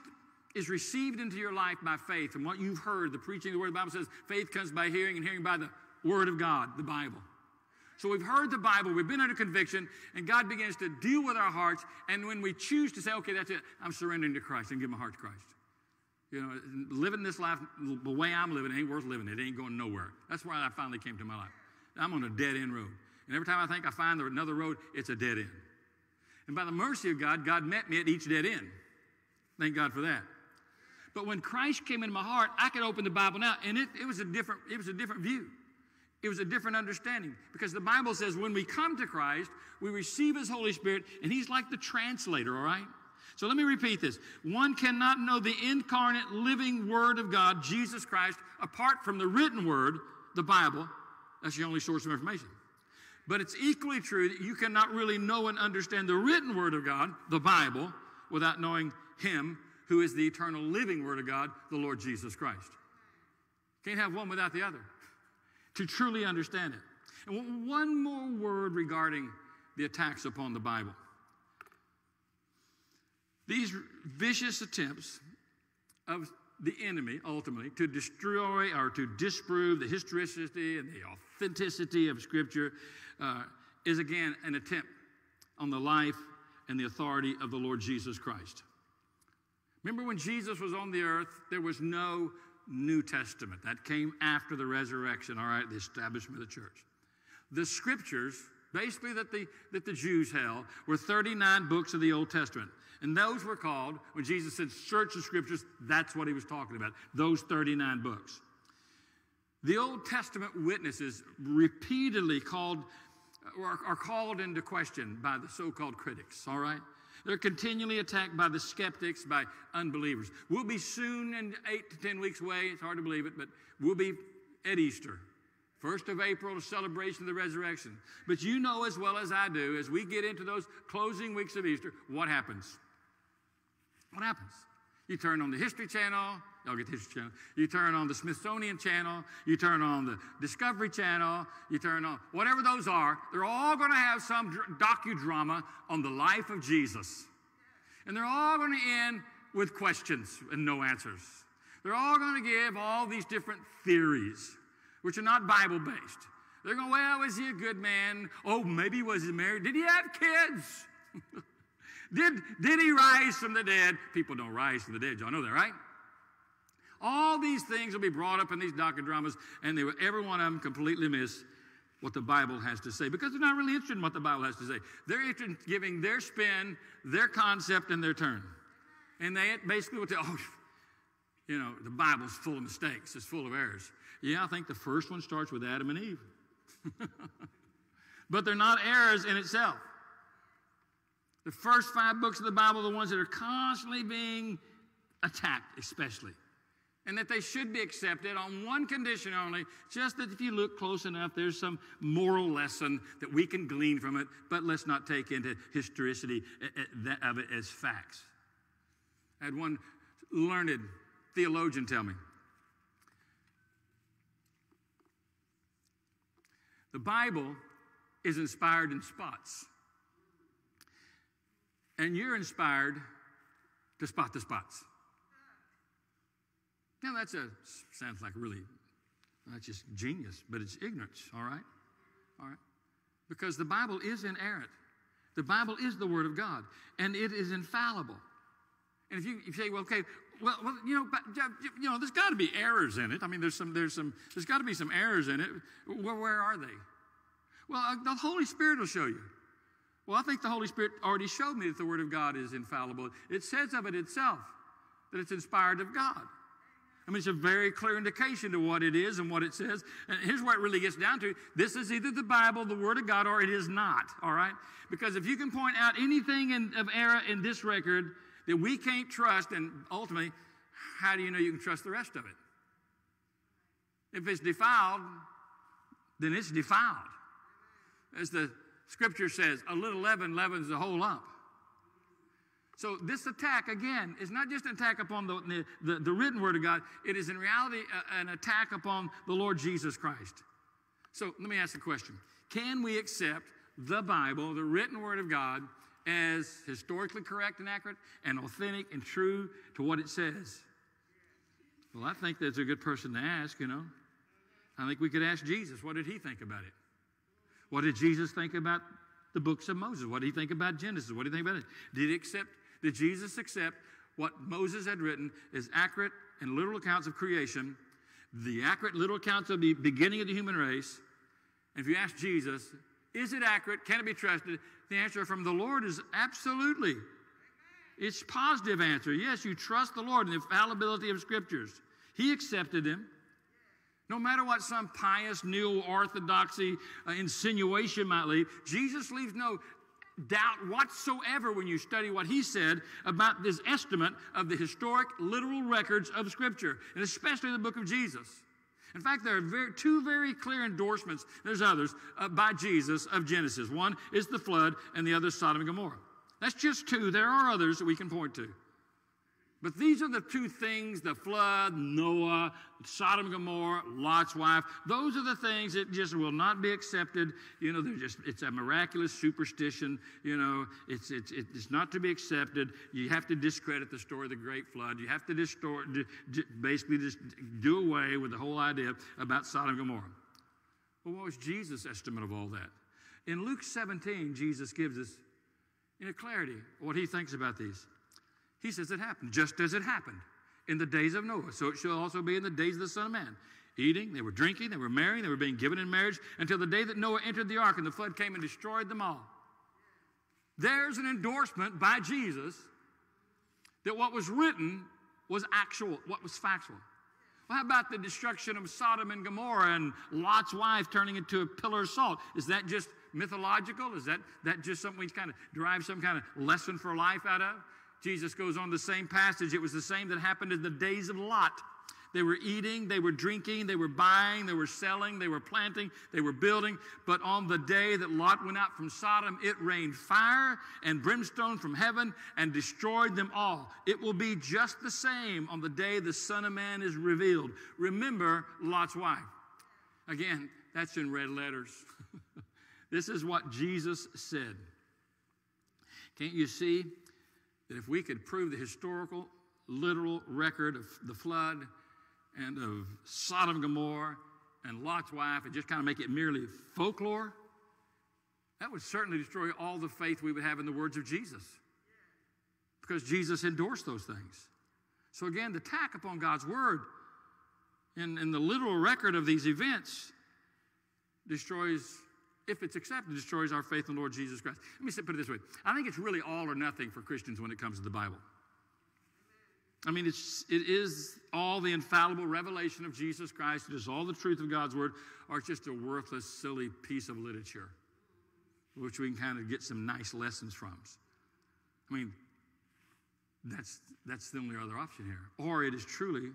is received into your life by faith, and what you've heard, the preaching of the Word, the Bible says faith comes by hearing and hearing by the Word of God, the Bible. So we've heard the Bible, we've been under conviction, and God begins to deal with our hearts, and when we choose to say, okay, that's it, I'm surrendering to Christ and give my heart to Christ. You know, living this life the way I'm living ain't worth living. It ain't going nowhere. That's why I finally came to my life. I'm on a dead-end road. And every time I think I find another road, it's a dead end. And by the mercy of God, God met me at each dead end. Thank God for that. But when Christ came into my heart, I could open the Bible now, and it, it was a different, it was a different view. It was a different understanding. Because the Bible says when we come to Christ, we receive His Holy Spirit, and He's like the translator, all right? So let me repeat this. One cannot know the incarnate living Word of God, Jesus Christ, apart from the written Word, the Bible. That's your only source of information. But it's equally true that you cannot really know and understand the written Word of God, the Bible, without knowing Him who is the eternal living Word of God, the Lord Jesus Christ. Can't have one without the other to truly understand it. And one more word regarding the attacks upon the Bible. These vicious attempts of the enemy, ultimately, to destroy or to disprove the historicity and the authenticity of Scripture uh, is, again, an attempt on the life and the authority of the Lord Jesus Christ. Remember when Jesus was on the earth, there was no New Testament. That came after the resurrection, all right, the establishment of the church. The Scriptures, basically, that the, that the Jews held, were thirty-nine books of the Old Testament. And those were called, when Jesus said, search the Scriptures, that's what He was talking about, those thirty-nine books. The Old Testament witnesses repeatedly called, are, are called into question by the so-called critics, all right? They're continually attacked by the skeptics, by unbelievers. We'll be soon, in eight to ten weeks away, it's hard to believe it, but we'll be at Easter. First of April, a celebration of the resurrection. But you know as well as I do, as we get into those closing weeks of Easter, what happens? What happens? You turn on the History Channel. Y'all get the History Channel. You turn on the Smithsonian Channel. You turn on the Discovery Channel. You turn on whatever those are. They're all going to have some docudrama on the life of Jesus. And they're all going to end with questions and no answers. They're all going to give all these different theories, which are not Bible-based. They're going, well, is he a good man? Oh, maybe was he married? Did he have kids? did, did he rise from the dead? People don't rise from the dead. Y'all know that, right? All these things will be brought up in these docudramas, and they will, every one of them completely miss what the Bible has to say, because they're not really interested in what the Bible has to say. They're interested in giving their spin, their concept, and their turn. And they basically will tell, oh, you know, the Bible's full of mistakes. It's full of errors. Yeah, I think the first one starts with Adam and Eve. But they're not errors in itself. The first five books of the Bible are the ones that are constantly being attacked, especially. And that they should be accepted on one condition only, just that if you look close enough, there's some moral lesson that we can glean from it, but let's not take into historicity of it as facts. I had one learned theologian tell me, the Bible is inspired in spots, and you're inspired to spot the spots. Now that's a sounds like really that's just genius, but it's ignorance. All right, all right, because the Bible is inerrant. The Bible is the Word of God, and it is infallible. And if you, if you say, well, okay. Well, well, you know, but, you know, there's got to be errors in it. I mean, there's some, there's some, there's got to be some errors in it. Where, where are they? Well, uh, the Holy Spirit will show you. Well, I think the Holy Spirit already showed me that the Word of God is infallible. It says of it itself that it's inspired of God. I mean, it's a very clear indication to what it is and what it says. And here's where it really gets down to. This is either the Bible, the Word of God, or it is not, all right? Because if you can point out anything in, of error in this record that we can't trust, and ultimately, how do you know you can trust the rest of it? If it's defiled, then it's defiled. As the Scripture says, a little leaven leavens the whole lump. So this attack, again, is not just an attack upon the, the, the written Word of God. It is in reality a, an attack upon the Lord Jesus Christ. So let me ask the question. Can we accept the Bible, the written Word of God, as historically correct and accurate and authentic and true to what it says? Well, I think that's a good person to ask, you know. I think we could ask Jesus, what did he think about it? What did Jesus think about the books of Moses? What did he think about Genesis? What did he think about it? Did he accept... Did Jesus accept what Moses had written as accurate and literal accounts of creation, the accurate literal accounts of the beginning of the human race? And if you ask Jesus, is it accurate? Can it be trusted? The answer from the Lord is absolutely. Amen. It's a positive answer. Yes, you trust the Lord in the infallibility of Scriptures. He accepted them. No matter what some pious, new orthodoxy uh, insinuation might leave, Jesus leaves no doubt whatsoever when you study what he said about this estimate of the historic literal records of Scripture, and especially the book of Jesus. In fact, there are very, two very clear endorsements, there's others, uh, by Jesus of Genesis. One is the flood, and the other is Sodom and Gomorrah. That's just two. There are others that we can point to. But these are the two things, the flood, Noah, Sodom and Gomorrah, Lot's wife. Those are the things that just will not be accepted. You know, they're just, it's a miraculous superstition. You know, it's, it's, it's not to be accepted. You have to discredit the story of the great flood. You have to distort, basically just do away with the whole idea about Sodom and Gomorrah. Well, what was Jesus' estimate of all that? In Luke seventeen, Jesus gives us, in a clarity, what he thinks about these. He says it happened, just as it happened in the days of Noah. So it shall also be in the days of the Son of Man. Eating, they were drinking, they were marrying, they were being given in marriage until the day that Noah entered the ark and the flood came and destroyed them all. There's an endorsement by Jesus that what was written was actual, what was factual. Well, how about the destruction of Sodom and Gomorrah and Lot's wife turning into a pillar of salt? Is that just mythological? Is that, that just something we kind of derive some kind of lesson for life out of? Jesus goes on the same passage. It was the same that happened in the days of Lot. They were eating, they were drinking, they were buying, they were selling, they were planting, they were building. But on the day that Lot went out from Sodom, it rained fire and brimstone from heaven and destroyed them all. It will be just the same on the day the Son of Man is revealed. Remember Lot's wife. Again, that's in red letters. This is what Jesus said. Can't you see that if we could prove the historical, literal record of the flood and of Sodom and Gomorrah and Lot's wife and just kind of make it merely folklore, that would certainly destroy all the faith we would have in the words of Jesus, because Jesus endorsed those things. So again, the attack upon God's Word in, in the literal record of these events destroys, if it's accepted, destroys our faith in the Lord Jesus Christ. Let me put it this way. I think it's really all or nothing for Christians when it comes to the Bible. I mean, it's, it is all the infallible revelation of Jesus Christ. It is all the truth of God's Word, or it's just a worthless, silly piece of literature, which we can kind of get some nice lessons from. I mean, that's, that's the only other option here. Or it is truly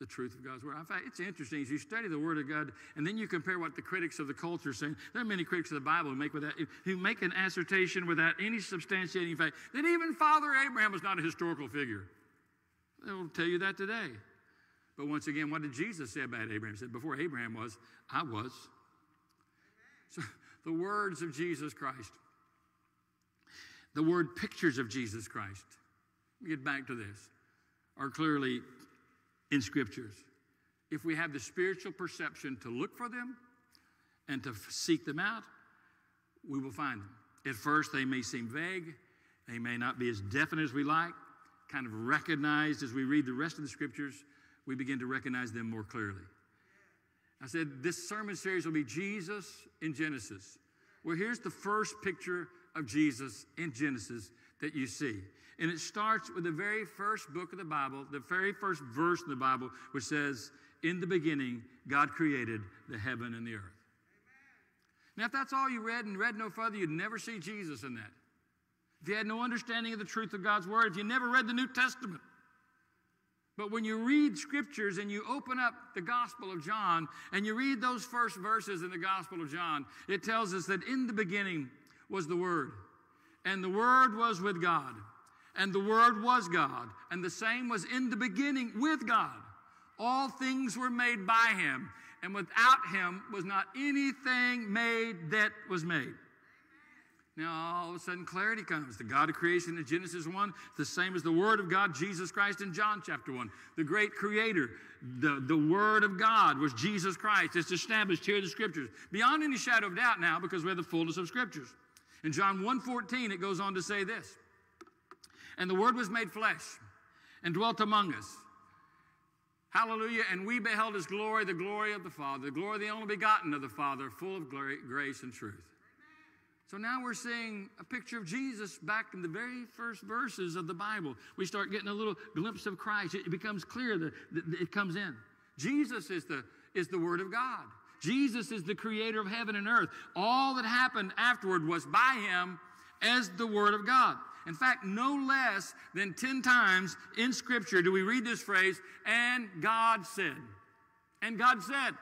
the truth of God's Word. In fact, it's interesting. As you study the Word of God, and then you compare what the critics of the culture are saying. There are many critics of the Bible who make, without, who make an assertion without any substantiating fact that even Father Abraham was not a historical figure. They'll tell you that today. But once again, what did Jesus say about Abraham? He said, before Abraham was, I was. So the words of Jesus Christ, the word pictures of Jesus Christ, let me get back to this, are clearly in Scriptures, if we have the spiritual perception to look for them and to seek them out, we will find them. At first, they may seem vague. They may not be as definite as we like, kind of recognized as we read the rest of the Scriptures. We begin to recognize them more clearly. I said this sermon series will be Jesus in Genesis. Well, here's the first picture of Jesus in Genesis that you see. And it starts with the very first book of the Bible, the very first verse in the Bible, which says, in the beginning, God created the heaven and the earth. Amen. Now, if that's all you read and read no further, you'd never see Jesus in that. If you had no understanding of the truth of God's Word, if you never read the New Testament. But when you read Scriptures and you open up the Gospel of John and you read those first verses in the Gospel of John, it tells us that in the beginning was the Word, and the Word was with God, And the Word was God, and the same was in the beginning with God. All things were made by Him, and without Him was not anything made that was made. Now, all of a sudden, clarity comes. The God of creation in Genesis one, the same as the Word of God, Jesus Christ, in John chapter one. The great Creator, the, the Word of God was Jesus Christ. It's established here in the Scriptures. Beyond any shadow of doubt now, because we have the fullness of Scriptures. In John one fourteen, it goes on to say this. And the Word was made flesh and dwelt among us. Hallelujah. And we beheld His glory, the glory of the Father, the glory of the only begotten of the Father, full of glory, grace and truth. So now we're seeing a picture of Jesus back in the very first verses of the Bible. We start getting a little glimpse of Christ. It becomes clear that it comes in. Jesus is the, is the Word of God. Jesus is the creator of heaven and earth. All that happened afterward was by Him as the Word of God. In fact, no less than ten times in Scripture do we read this phrase, and God said, and God said,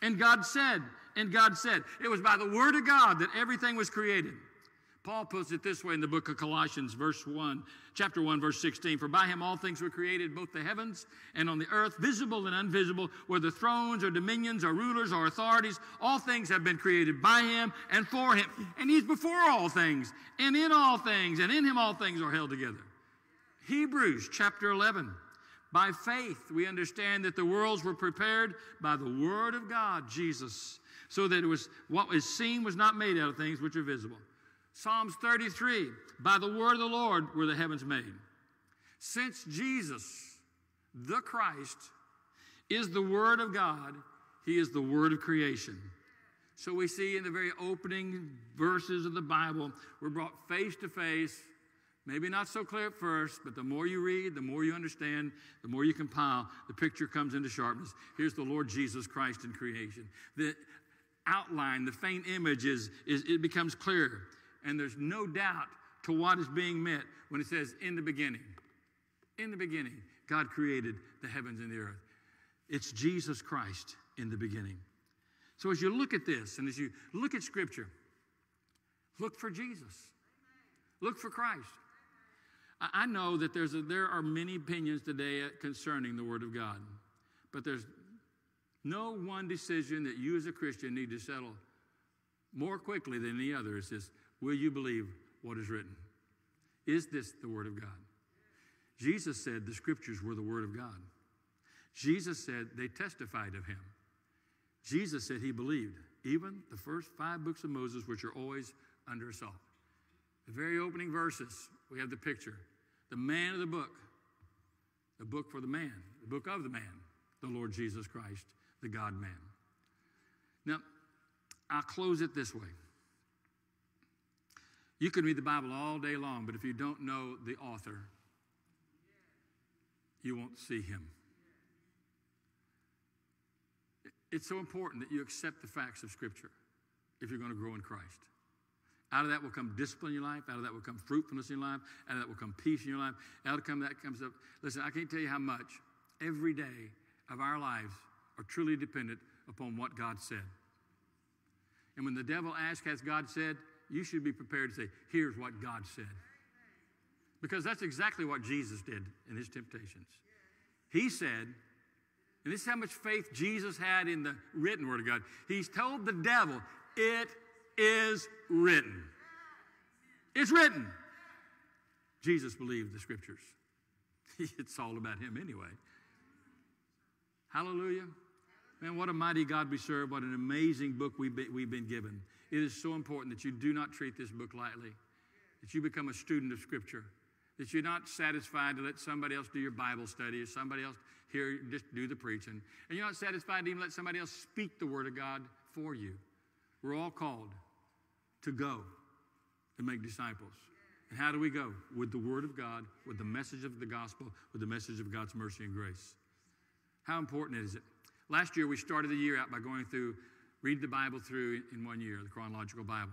and God said, and God said. It was by the Word of God that everything was created. Paul puts it this way in the book of Colossians, verse one, chapter one, verse sixteen. For by Him all things were created, both the heavens and on the earth, visible and invisible, whether thrones or dominions or rulers or authorities. All things have been created by Him and for Him. And He's before all things, and in all things, and in Him all things are held together. Hebrews chapter eleven. By faith we understand that the worlds were prepared by the Word of God, Jesus, so that it was what was seen was not made out of things which are visible. Psalms thirty-three, by the word of the Lord were the heavens made. Since Jesus, the Christ, is the Word of God, He is the Word of creation. So we see in the very opening verses of the Bible, we're brought face to face, maybe not so clear at first, but the more you read, the more you understand, the more you compile, the picture comes into sharpness. Here's the Lord Jesus Christ in creation. The outline, the faint image, is, is it becomes clearer. And there's no doubt to what is being meant when it says, in the beginning. In the beginning, God created the heavens and the earth. It's Jesus Christ in the beginning. So as you look at this, and as you look at Scripture, look for Jesus. Look for Christ. I know that there's a, there are many opinions today concerning the Word of God. But there's no one decision that you as a Christian need to settle more quickly than any other. It's this: will you believe what is written? Is this the Word of God? Jesus said the Scriptures were the Word of God. Jesus said they testified of Him. Jesus said He believed even the first five books of Moses, which are always under assault. The very opening verses, we have the picture. The man of the book, the book for the man, the book of the man, the Lord Jesus Christ, the God-man. Now, I'll close it this way. You can read the Bible all day long, but if you don't know the author, you won't see Him. It's so important that you accept the facts of Scripture if you're going to grow in Christ. Out of that will come discipline in your life. Out of that will come fruitfulness in your life. Out of that will come peace in your life. Out of that comes up. Listen, I can't tell you how much every day of our lives are truly dependent upon what God said. And when the devil asks, has God said? You should be prepared to say, here's what God said. Because that's exactly what Jesus did in His temptations. He said, and this is how much faith Jesus had in the written Word of God. He's told the devil, it is written. It's written. Jesus believed the Scriptures. It's all about Him anyway. Hallelujah. Man, what a mighty God we serve. What an amazing book we've been, we've been given. It is so important that you do not treat this book lightly, that you become a student of Scripture, that you're not satisfied to let somebody else do your Bible study or somebody else here just do the preaching, and you're not satisfied to even let somebody else speak the Word of God for you. We're all called to go and make disciples. And how do we go? With the Word of God, with the message of the gospel, with the message of God's mercy and grace. How important is it? Last year, we started the year out by going through, read the Bible through in one year, the chronological Bible.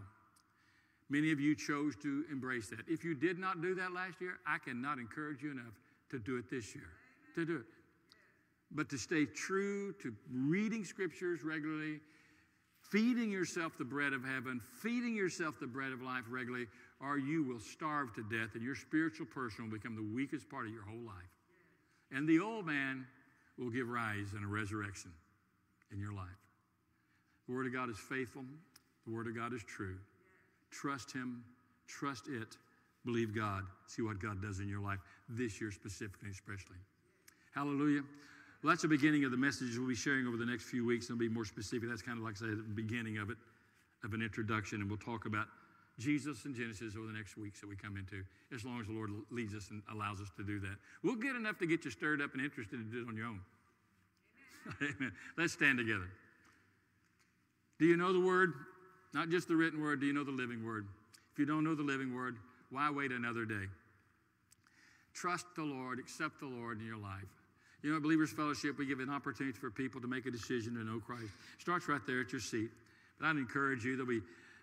Many of you chose to embrace that. If you did not do that last year, I cannot encourage you enough to do it this year, to do it. But to stay true to reading Scriptures regularly, feeding yourself the bread of heaven, feeding yourself the bread of life regularly, or you will starve to death, and your spiritual person will become the weakest part of your whole life. And the old man will give rise in a resurrection in your life. The Word of God is faithful. The Word of God is true. Trust Him. Trust it. Believe God. See what God does in your life this year specifically, especially. Hallelujah. Well, that's the beginning of the messages we'll be sharing over the next few weeks. It'll be more specific. That's kind of like I said, the beginning of it, of an introduction. And we'll talk about Jesus and Genesis over the next weeks that we come into, as long as the Lord leads us and allows us to do that. We'll get enough to get you stirred up and interested to do it on your own. Amen. Amen. Let's stand together. Do you know the Word? Not just the written Word. Do you know the living Word? If you don't know the living Word, why wait another day? Trust the Lord. Accept the Lord in your life. You know, at Believers Fellowship, we give an opportunity for people to make a decision to know Christ. It starts right there at your seat. But I'd encourage you that we,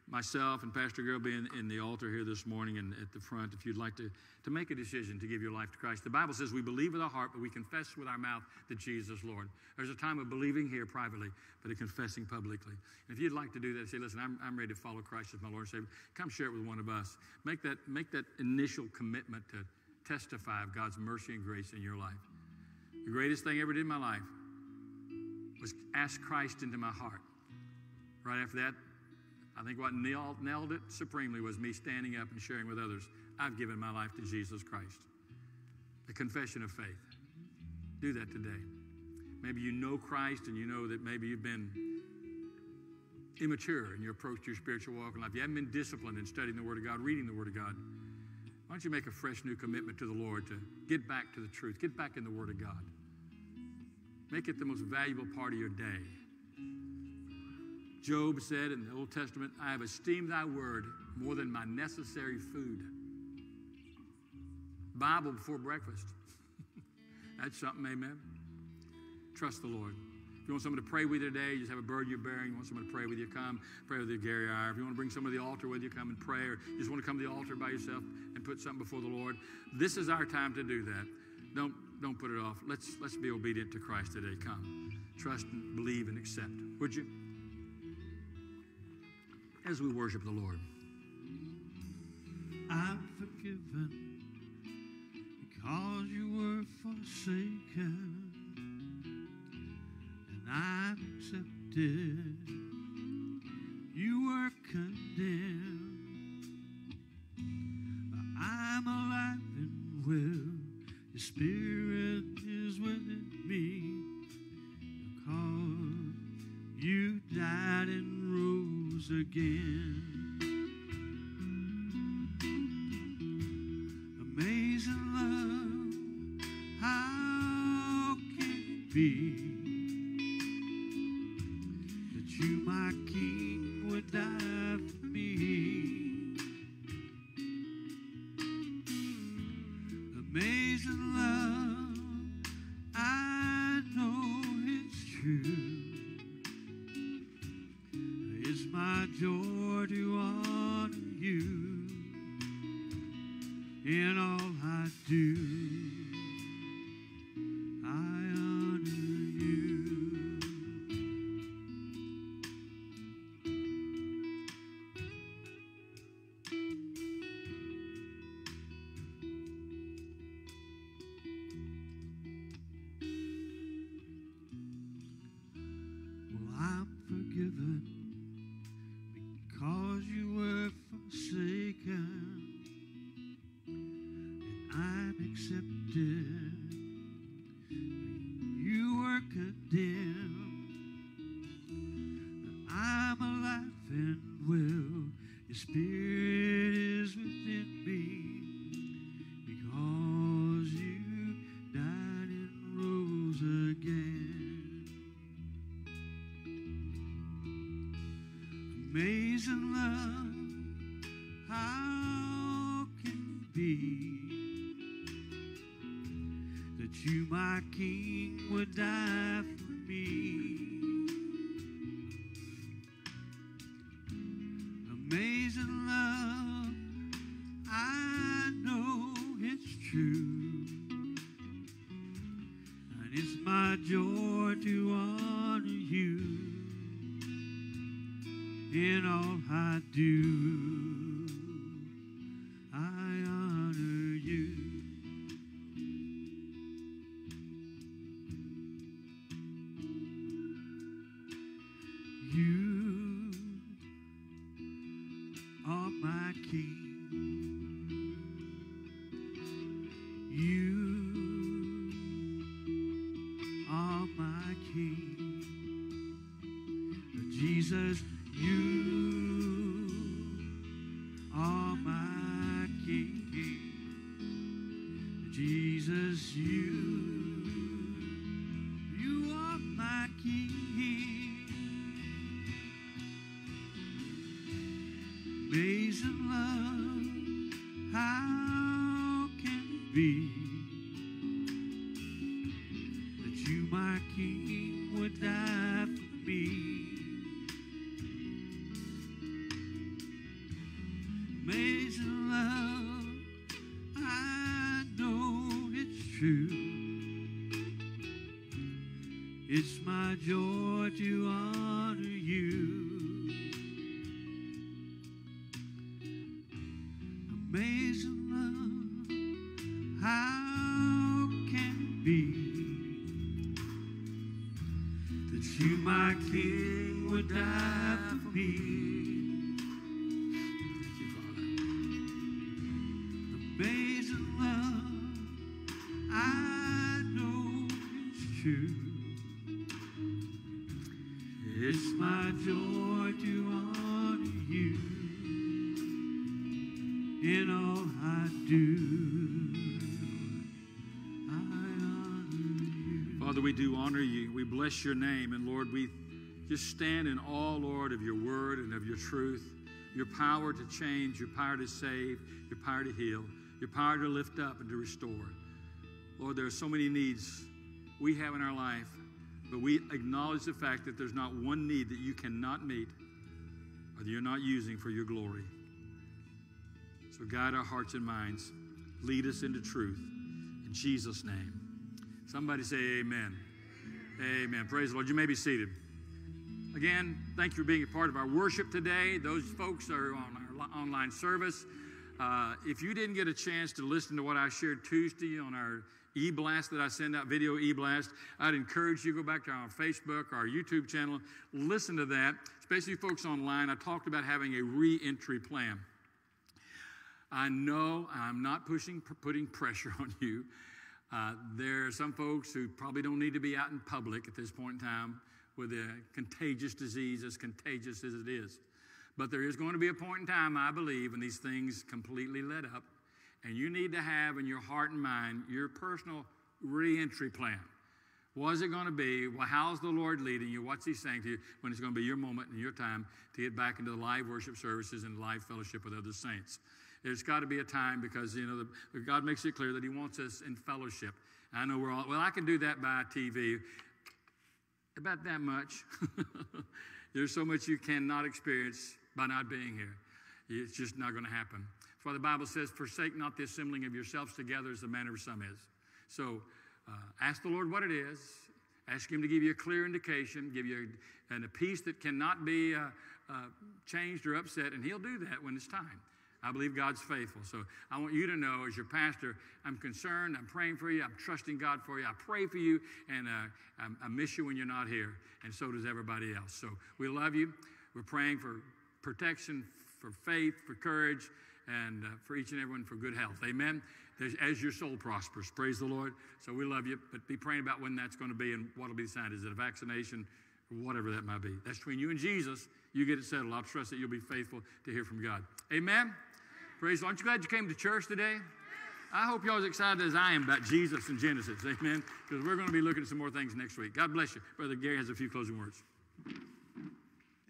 myself and Pastor Gil, will be in, in the altar here this morning and at the front if you'd like to, to make a decision to give your life to Christ. The Bible says we believe with our heart, but we confess with our mouth that Jesus is Lord. There's a time of believing here privately, but of confessing publicly. And if you'd like to do that, say, listen, I'm, I'm ready to follow Christ as my Lord and Savior. Come share it with one of us. Make that, make that initial commitment to testify of God's mercy and grace in your life. The greatest thing I ever did in my life was ask Christ into my heart. Right after that, I think what nailed, nailed it supremely was me standing up and sharing with others, I've given my life to Jesus Christ. A confession of faith. Do that today. Maybe you know Christ and you know that maybe you've been immature in your approach to your spiritual walk in life. You haven't been disciplined in studying the Word of God, reading the Word of God. Why don't you make a fresh new commitment to the Lord to get back to the truth, get back in the Word of God. Make it the most valuable part of your day. Job said in the Old Testament, I have esteemed thy word more than my necessary food. Bible before breakfast. That's something, amen. Trust the Lord. If you want someone to pray with you today, you just have a burden you're bearing, you want someone to pray with you, come pray with you, Gary or I. If you want to bring someone to the altar with you, come and pray, or you just want to come to the altar by yourself and put something before the Lord. This is our time to do that. Don't, don't put it off. Let's, let's be obedient to Christ today. Come. Trust, and believe, and accept. Would you? As we worship the Lord. I'm forgiven because you were forsaken, and I'm accepted. You were condemned, but I'm alive and well. Your Spirit is within me because you died in again. Amazing love, how can it be that you, my King, would die for me? Amazing love, I know it's true. Joy to honor you in all I do. I honor you. Well, I'm forgiven. In all I do, Jesus, you are my King. Jesus, you, you are my King. Amazing love, how can it be that you, my King, would die for me? Amazing love, I know it's true. It's my joy to honor you. Amazing love, how can it be that you, my King, would die for me? Bless your name, and Lord, we just stand in awe, Lord, of your word and of your truth, your power to change, your power to save, your power to heal, your power to lift up and to restore. Lord, there are so many needs we have in our life, but we acknowledge the fact that there's not one need that you cannot meet or that you're not using for your glory. So guide our hearts and minds. Lead us into truth. In Jesus' name. Somebody say amen. Amen. Praise the Lord. You may be seated. Again, thank you for being a part of our worship today. Those folks are on our online service. Uh, if you didn't get a chance to listen to what I shared Tuesday on our e-blast that I send out, video e-blast, I'd encourage you to go back to our Facebook, our YouTube channel, listen to that, especially folks online. I talked about having a re-entry plan. I know I'm not pushing, putting pressure on you. Uh, there are some folks who probably don't need to be out in public at this point in time with a contagious disease, as contagious as it is. But there is going to be a point in time, I believe, when these things completely let up, and you need to have in your heart and mind your personal re-entry plan. What is it going to be? Well, how's the Lord leading you? What's he saying to you when it's going to be your moment and your time to get back into the live worship services and live fellowship with other saints? There's got to be a time, because, you know, the, God makes it clear that he wants us in fellowship. I know we're all, well, I can do that by T V. About that much. There's so much you cannot experience by not being here. It's just not going to happen. That's why the Bible says, forsake not the assembling of yourselves together as the manner of some is. So uh, ask the Lord what it is. Ask him to give you a clear indication, give you a, and a peace that cannot be uh, uh, changed or upset, and he'll do that when it's time. I believe God's faithful. So I want you to know, as your pastor, I'm concerned, I'm praying for you, I'm trusting God for you, I pray for you, and uh, I, I miss you when you're not here, and so does everybody else. So we love you. We're praying for protection, for faith, for courage, and uh, for each and everyone, for good health. Amen? There's, as your soul prospers. Praise the Lord. So we love you, but be praying about when that's going to be and what will be decided. Is it a vaccination? Whatever that might be. That's between you and Jesus. You get it settled. I trust that you'll be faithful to hear from God. Amen? Praise the Lord. Aren't you glad you came to church today? Yes. I hope you're as excited as I am about Jesus and Genesis. Amen. Because we're going to be looking at some more things next week. God bless you. Brother Gary has a few closing words.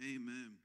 Amen.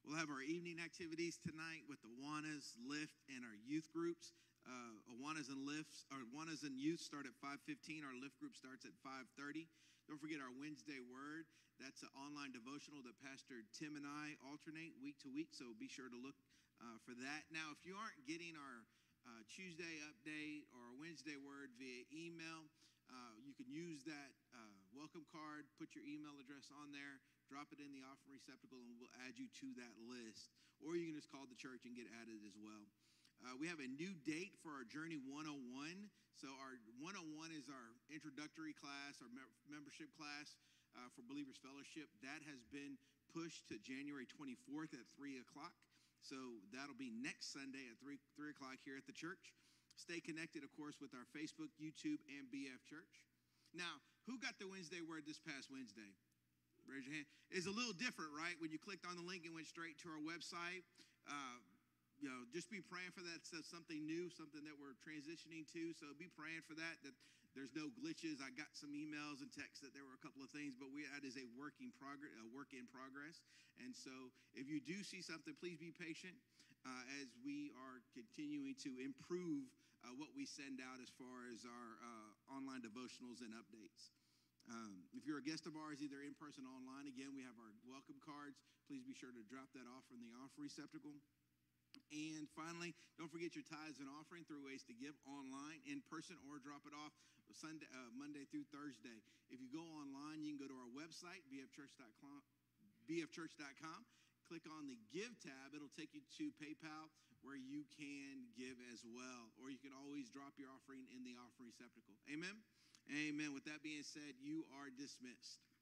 We'll have our evening activities tonight with the WANAs, LIFT, and our youth groups. Uh, WANAs and LIFTs, or WANAs and youth start at five fifteen. Our LIFT group starts at five thirty. Don't forget our Wednesday word. That's an online devotional that Pastor Tim and I alternate week to week, so be sure to look uh, for that. Now, if you aren't getting our uh, Tuesday update or Wednesday word via email, uh, you can use that uh, welcome card, put your email address on there, drop it in the offering receptacle, and we'll add you to that list. Or you can just call the church and get added as well. Uh, we have a new date for our Journey one oh one. So our one oh one is our introductory class, our me membership class. Uh, for Believers Fellowship, that has been pushed to January twenty-fourth at three o'clock. So that'll be next Sunday at three o'clock here at the church. Stay connected, of course, with our Facebook, YouTube, and B F Church. Now, who got the Wednesday word this past Wednesday? Raise your hand. It's a little different, right? When you clicked on the link and went straight to our website, uh, you know, just be praying for that. So something new, something that we're transitioning to. So be praying for that, that there's no glitches. I got some emails and texts that there were a couple of things, but we that is a working progress, a work in progress. And so if you do see something, please be patient uh, as we are continuing to improve uh, what we send out as far as our uh, online devotionals and updates. Um, if you're a guest of ours, either in person or online, again, we have our welcome cards. Please be sure to drop that off in the offering receptacle. And finally, don't forget your tithes and offering through ways to give online, in person, or drop it off Sunday, uh, Monday through Thursday. If you go online, you can go to our website, b f church dot com, click on the Give tab. It'll take you to PayPal where you can give as well, or you can always drop your offering in the offering receptacle. Amen? Amen. With that being said, you are dismissed.